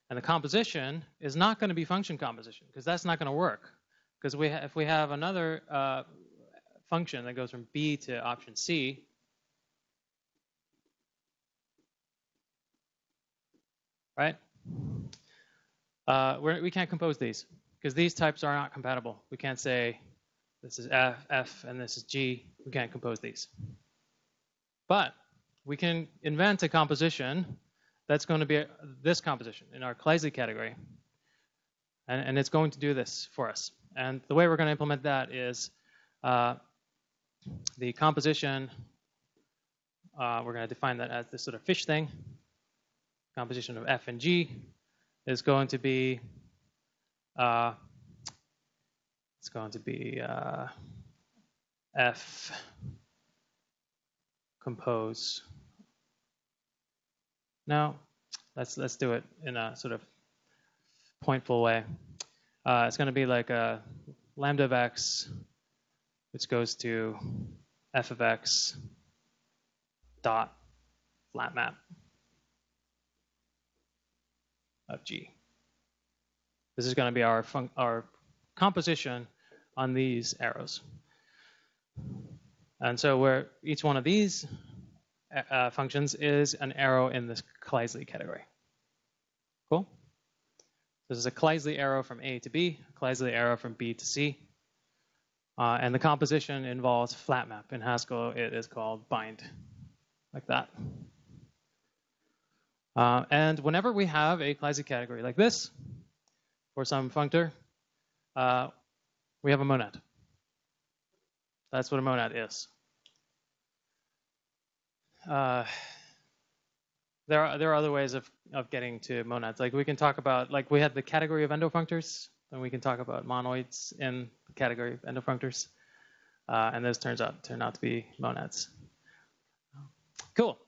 And the composition is not going to be function composition, because that's not going to work. Because if we have another function that goes from B to option C, right? We can't compose these because these types are not compatible. We can't say this is F, and this is G. We can't compose these. But we can invent a composition that's going to be this composition in our Kleisli category. And it's going to do this for us. And the way we're going to implement that is the composition, we're going to define that as this sort of fish thing. Composition of F and G is going to be F compose. No, let's do it in a sort of pointful way. It's going to be like a lambda of x, which goes to f of x dot flat map of G. This is going to be our composition on these arrows. And so where each one of these functions is an arrow in this Kleisli category. Cool? This is a Kleisli arrow from A to B, a Kleisli arrow from B to C. And the composition involves flat map. In Haskell, it is called bind, like that. And whenever we have a Kleisli category like this, for some functor, we have a monad. That's what a monad is. There are other ways of getting to monads. Like we can talk about, like we had the category of endofunctors, and we can talk about monoids in the category of endofunctors, and those turn out to be monads. Cool.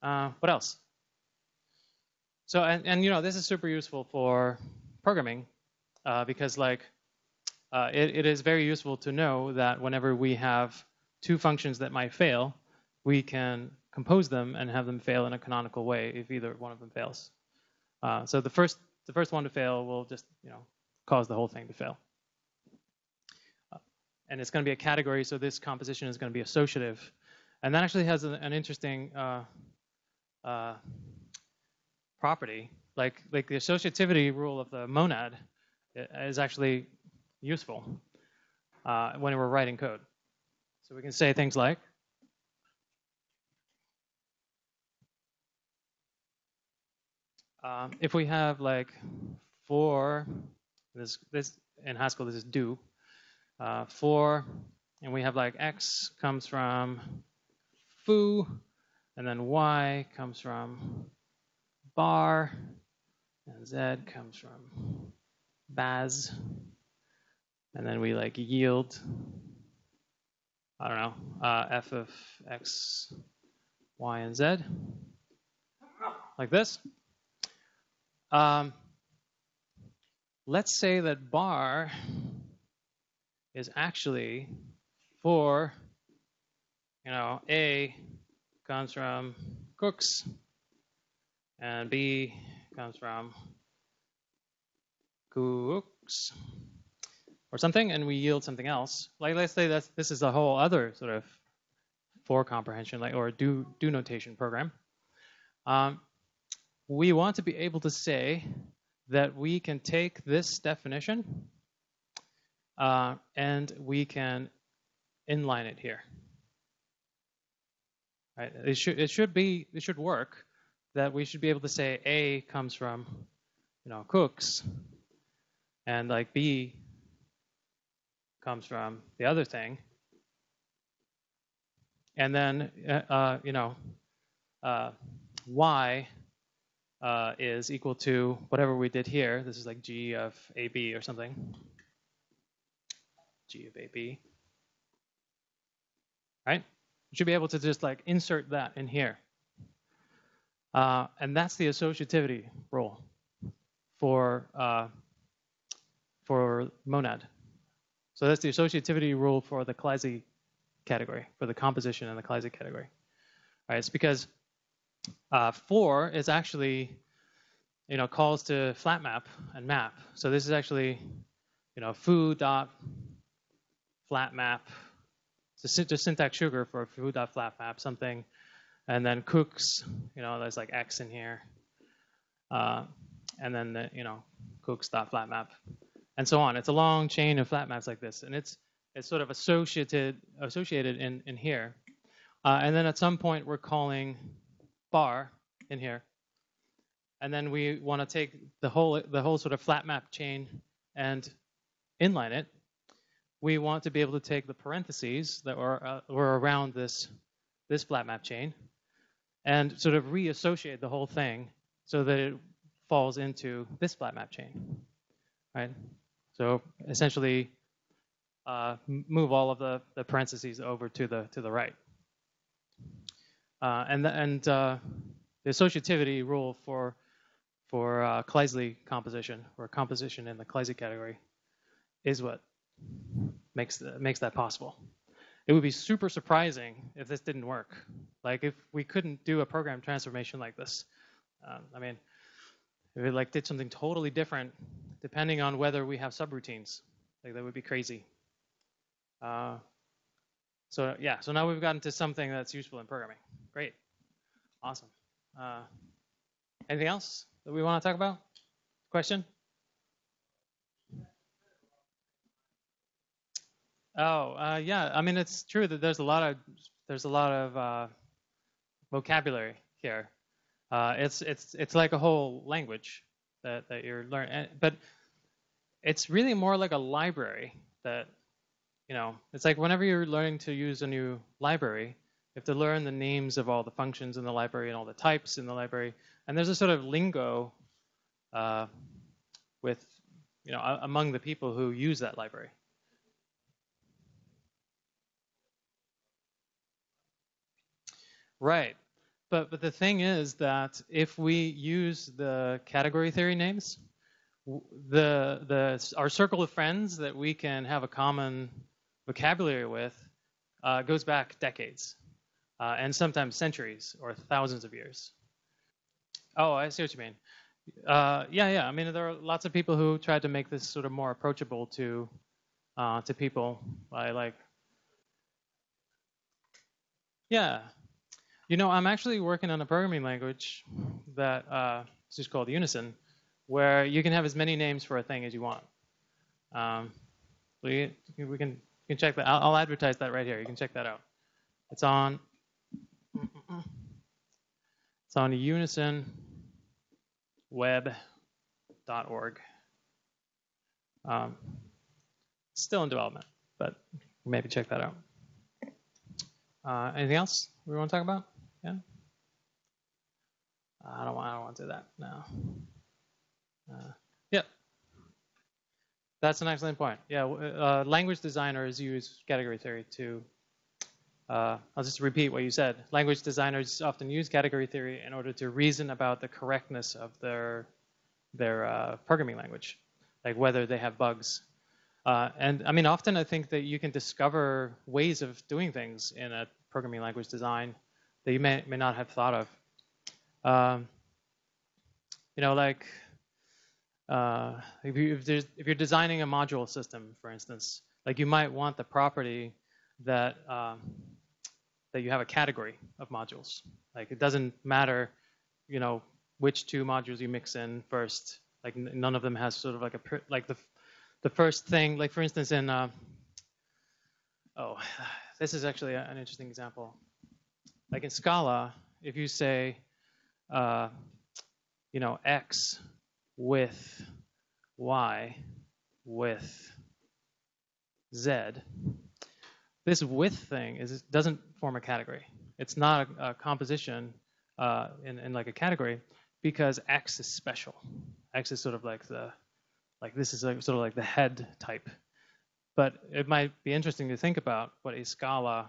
What else? So, and you know, this is super useful for programming because like it is very useful to know that whenever we have two functions that might fail, we can compose them and have them fail in a canonical way if either one of them fails. So the first one to fail will just, you know, cause the whole thing to fail. And it's going to be a category, so this composition is going to be associative. And that actually has an interesting property. Like the associativity rule of the monad is actually useful when we're writing code. So we can say things like, if we have like for this in Haskell, this is do for, and we have like x comes from foo, and then y comes from bar, and z comes from baz, and then we like yield, I don't know, f of x, y, and z, like this. Let's say that bar is actually for, you know, A comes from Cooks and B comes from Cooks or something, and we yield something else. Like let's say that this is a whole other sort of for comprehension, like, or do notation program. We want to be able to say that we can take this definition and we can inline it here. Right? It should work that we should be able to say A comes from, you know, Cooks, and like B comes from the other thing, and then you know, Y is equal to whatever we did here. This is like G of AB or something. G of AB. Right? You should be able to just like insert that in here. And that's the associativity rule for monad. So that's the associativity rule for the Kleisli category, for the composition in the Kleisli category. All right, it's because for is actually, you know, calls to flat map and map. So this is actually, you know, foo dot flat map. It's just syntax sugar for foo dot flat map something, and then Cooks. You know, there's like X in here, and then the, you know, Cooks dot flat map, and so on. It's a long chain of flat maps like this, and it's sort of associated in here, and then at some point we're calling bar in here, and then we want to take the whole sort of flat map chain and inline it. We want to be able to take the parentheses that were around this flat map chain and sort of reassociate the whole thing so that it falls into this flat map chain, right? So essentially, move all of the parentheses over to the right. And the associativity rule for Kleisli composition, or composition in the Kleisli category, is what makes that possible. It would be super surprising if this didn't work. Like if we couldn't do a program transformation like this. I mean, if it like did something totally different, depending on whether we have subroutines, like that would be crazy. So yeah, so now we've gotten to something that's useful in programming. Great, awesome. Anything else that we want to talk about? Question? Oh, yeah. I mean, it's true that there's a lot of vocabulary here. It's like a whole language that you're learning, but it's really more like a library that. You know, it's like whenever you're learning to use a new library, you have to learn the names of all the functions in the library and all the types in the library. And there's a sort of lingo with, you know, among the people who use that library. Right. But the thing is that if we use the category theory names, our circle of friends that we can have a common vocabulary with goes back decades, and sometimes centuries or thousands of years. Oh, I see what you mean. Yeah. I mean, there are lots of people who tried to make this sort of more approachable to people by like, yeah. You know, I'm actually working on a programming language that is just called Unison, where you can have as many names for a thing as you want. You can check that. I'll advertise that right here. You can check that out. It's on unisonweb.org. Still in development, but maybe check that out. Anything else we want to talk about? Yeah. I don't want to do that now. Yeah, that's an excellent point. Yeah, language designers use category theory to, I'll just repeat what you said. Language designers often use category theory in order to reason about the correctness of their programming language, like whether they have bugs. And I mean, often I think that you can discover ways of doing things in a programming language design that you may not have thought of. You know, like, if you're designing a module system, for instance, like you might want the property that that you have a category of modules. Like it doesn't matter, you know, which two modules you mix in first. Like none of them has sort of like a the first thing. Like for instance, in this is actually an interesting example. Like in Scala, if you say, you know, X with Y with Z, this with thing doesn't form a category. It's not a composition in like a category because X is special. X is sort of like this is like, sort of like the head type. But it might be interesting to think about what a Scala,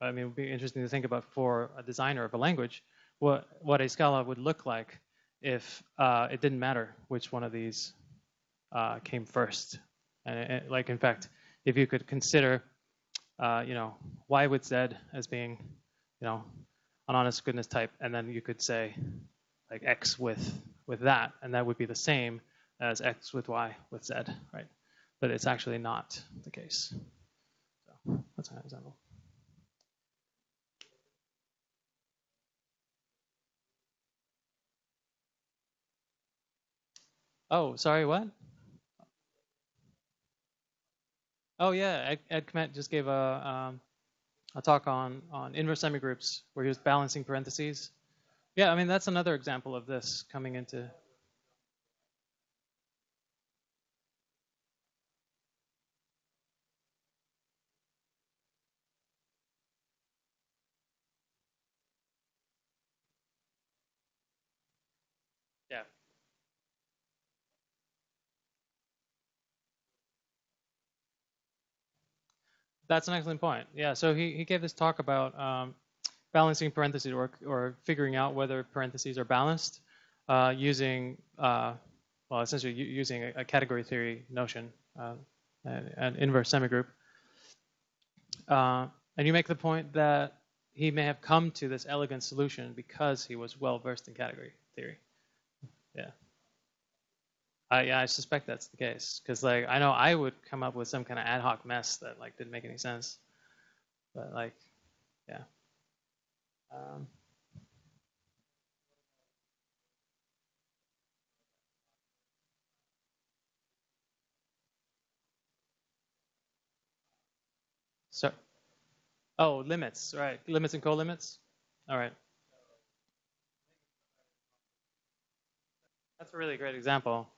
I mean, it would be interesting to think about for a designer of a language what a Scala would look like if it didn't matter which one of these came first. And like, in fact, if you could consider, you know, Y with Z as being, you know, an honest goodness type, and then you could say, like, X with that, and that would be the same as X with Y with Z, right? But it's actually not the case. So that's an example. Oh, sorry, what? Oh yeah, Ed Kmet just gave a talk on inverse semigroups where he was balancing parentheses. Yeah, I mean, that's another example of this coming into. That's an excellent point. Yeah, so he gave this talk about balancing parentheses or figuring out whether parentheses are balanced using, well, essentially using a category theory notion, an inverse semigroup. And you make the point that he may have come to this elegant solution because he was well-versed in category theory. Yeah. I suspect that's the case because, like, I know I would come up with some kind of ad hoc mess that, like, didn't make any sense. But, like, yeah. So, oh, limits, right? Limits and co-limits. All right. That's a really great example.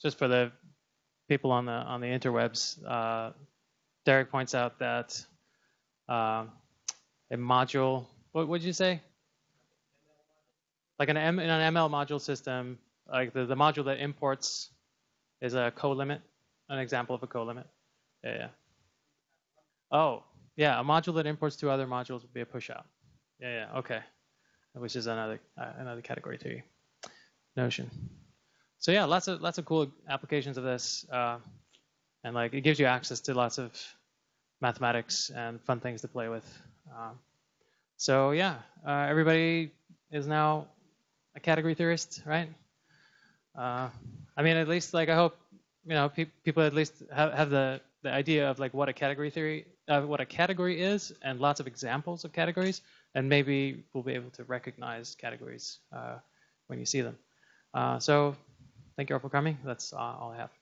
Just for the people on the interwebs, Derek points out that a module, what would you say? Like in an ML module system, like the module that imports is a co-limit, an example of a co-limit. Yeah. Oh, yeah, a module that imports two other modules would be a pushout. Yeah, okay. Which is another category theory notion. So yeah, lots of cool applications of this, and like it gives you access to lots of mathematics and fun things to play with. So yeah, everybody is now a category theorist, right? I mean, at least like I hope you know people at least have the idea of like what a category theory, what a category is, and lots of examples of categories, and maybe we'll be able to recognize categories when you see them. So thank you all for coming. That's all I have.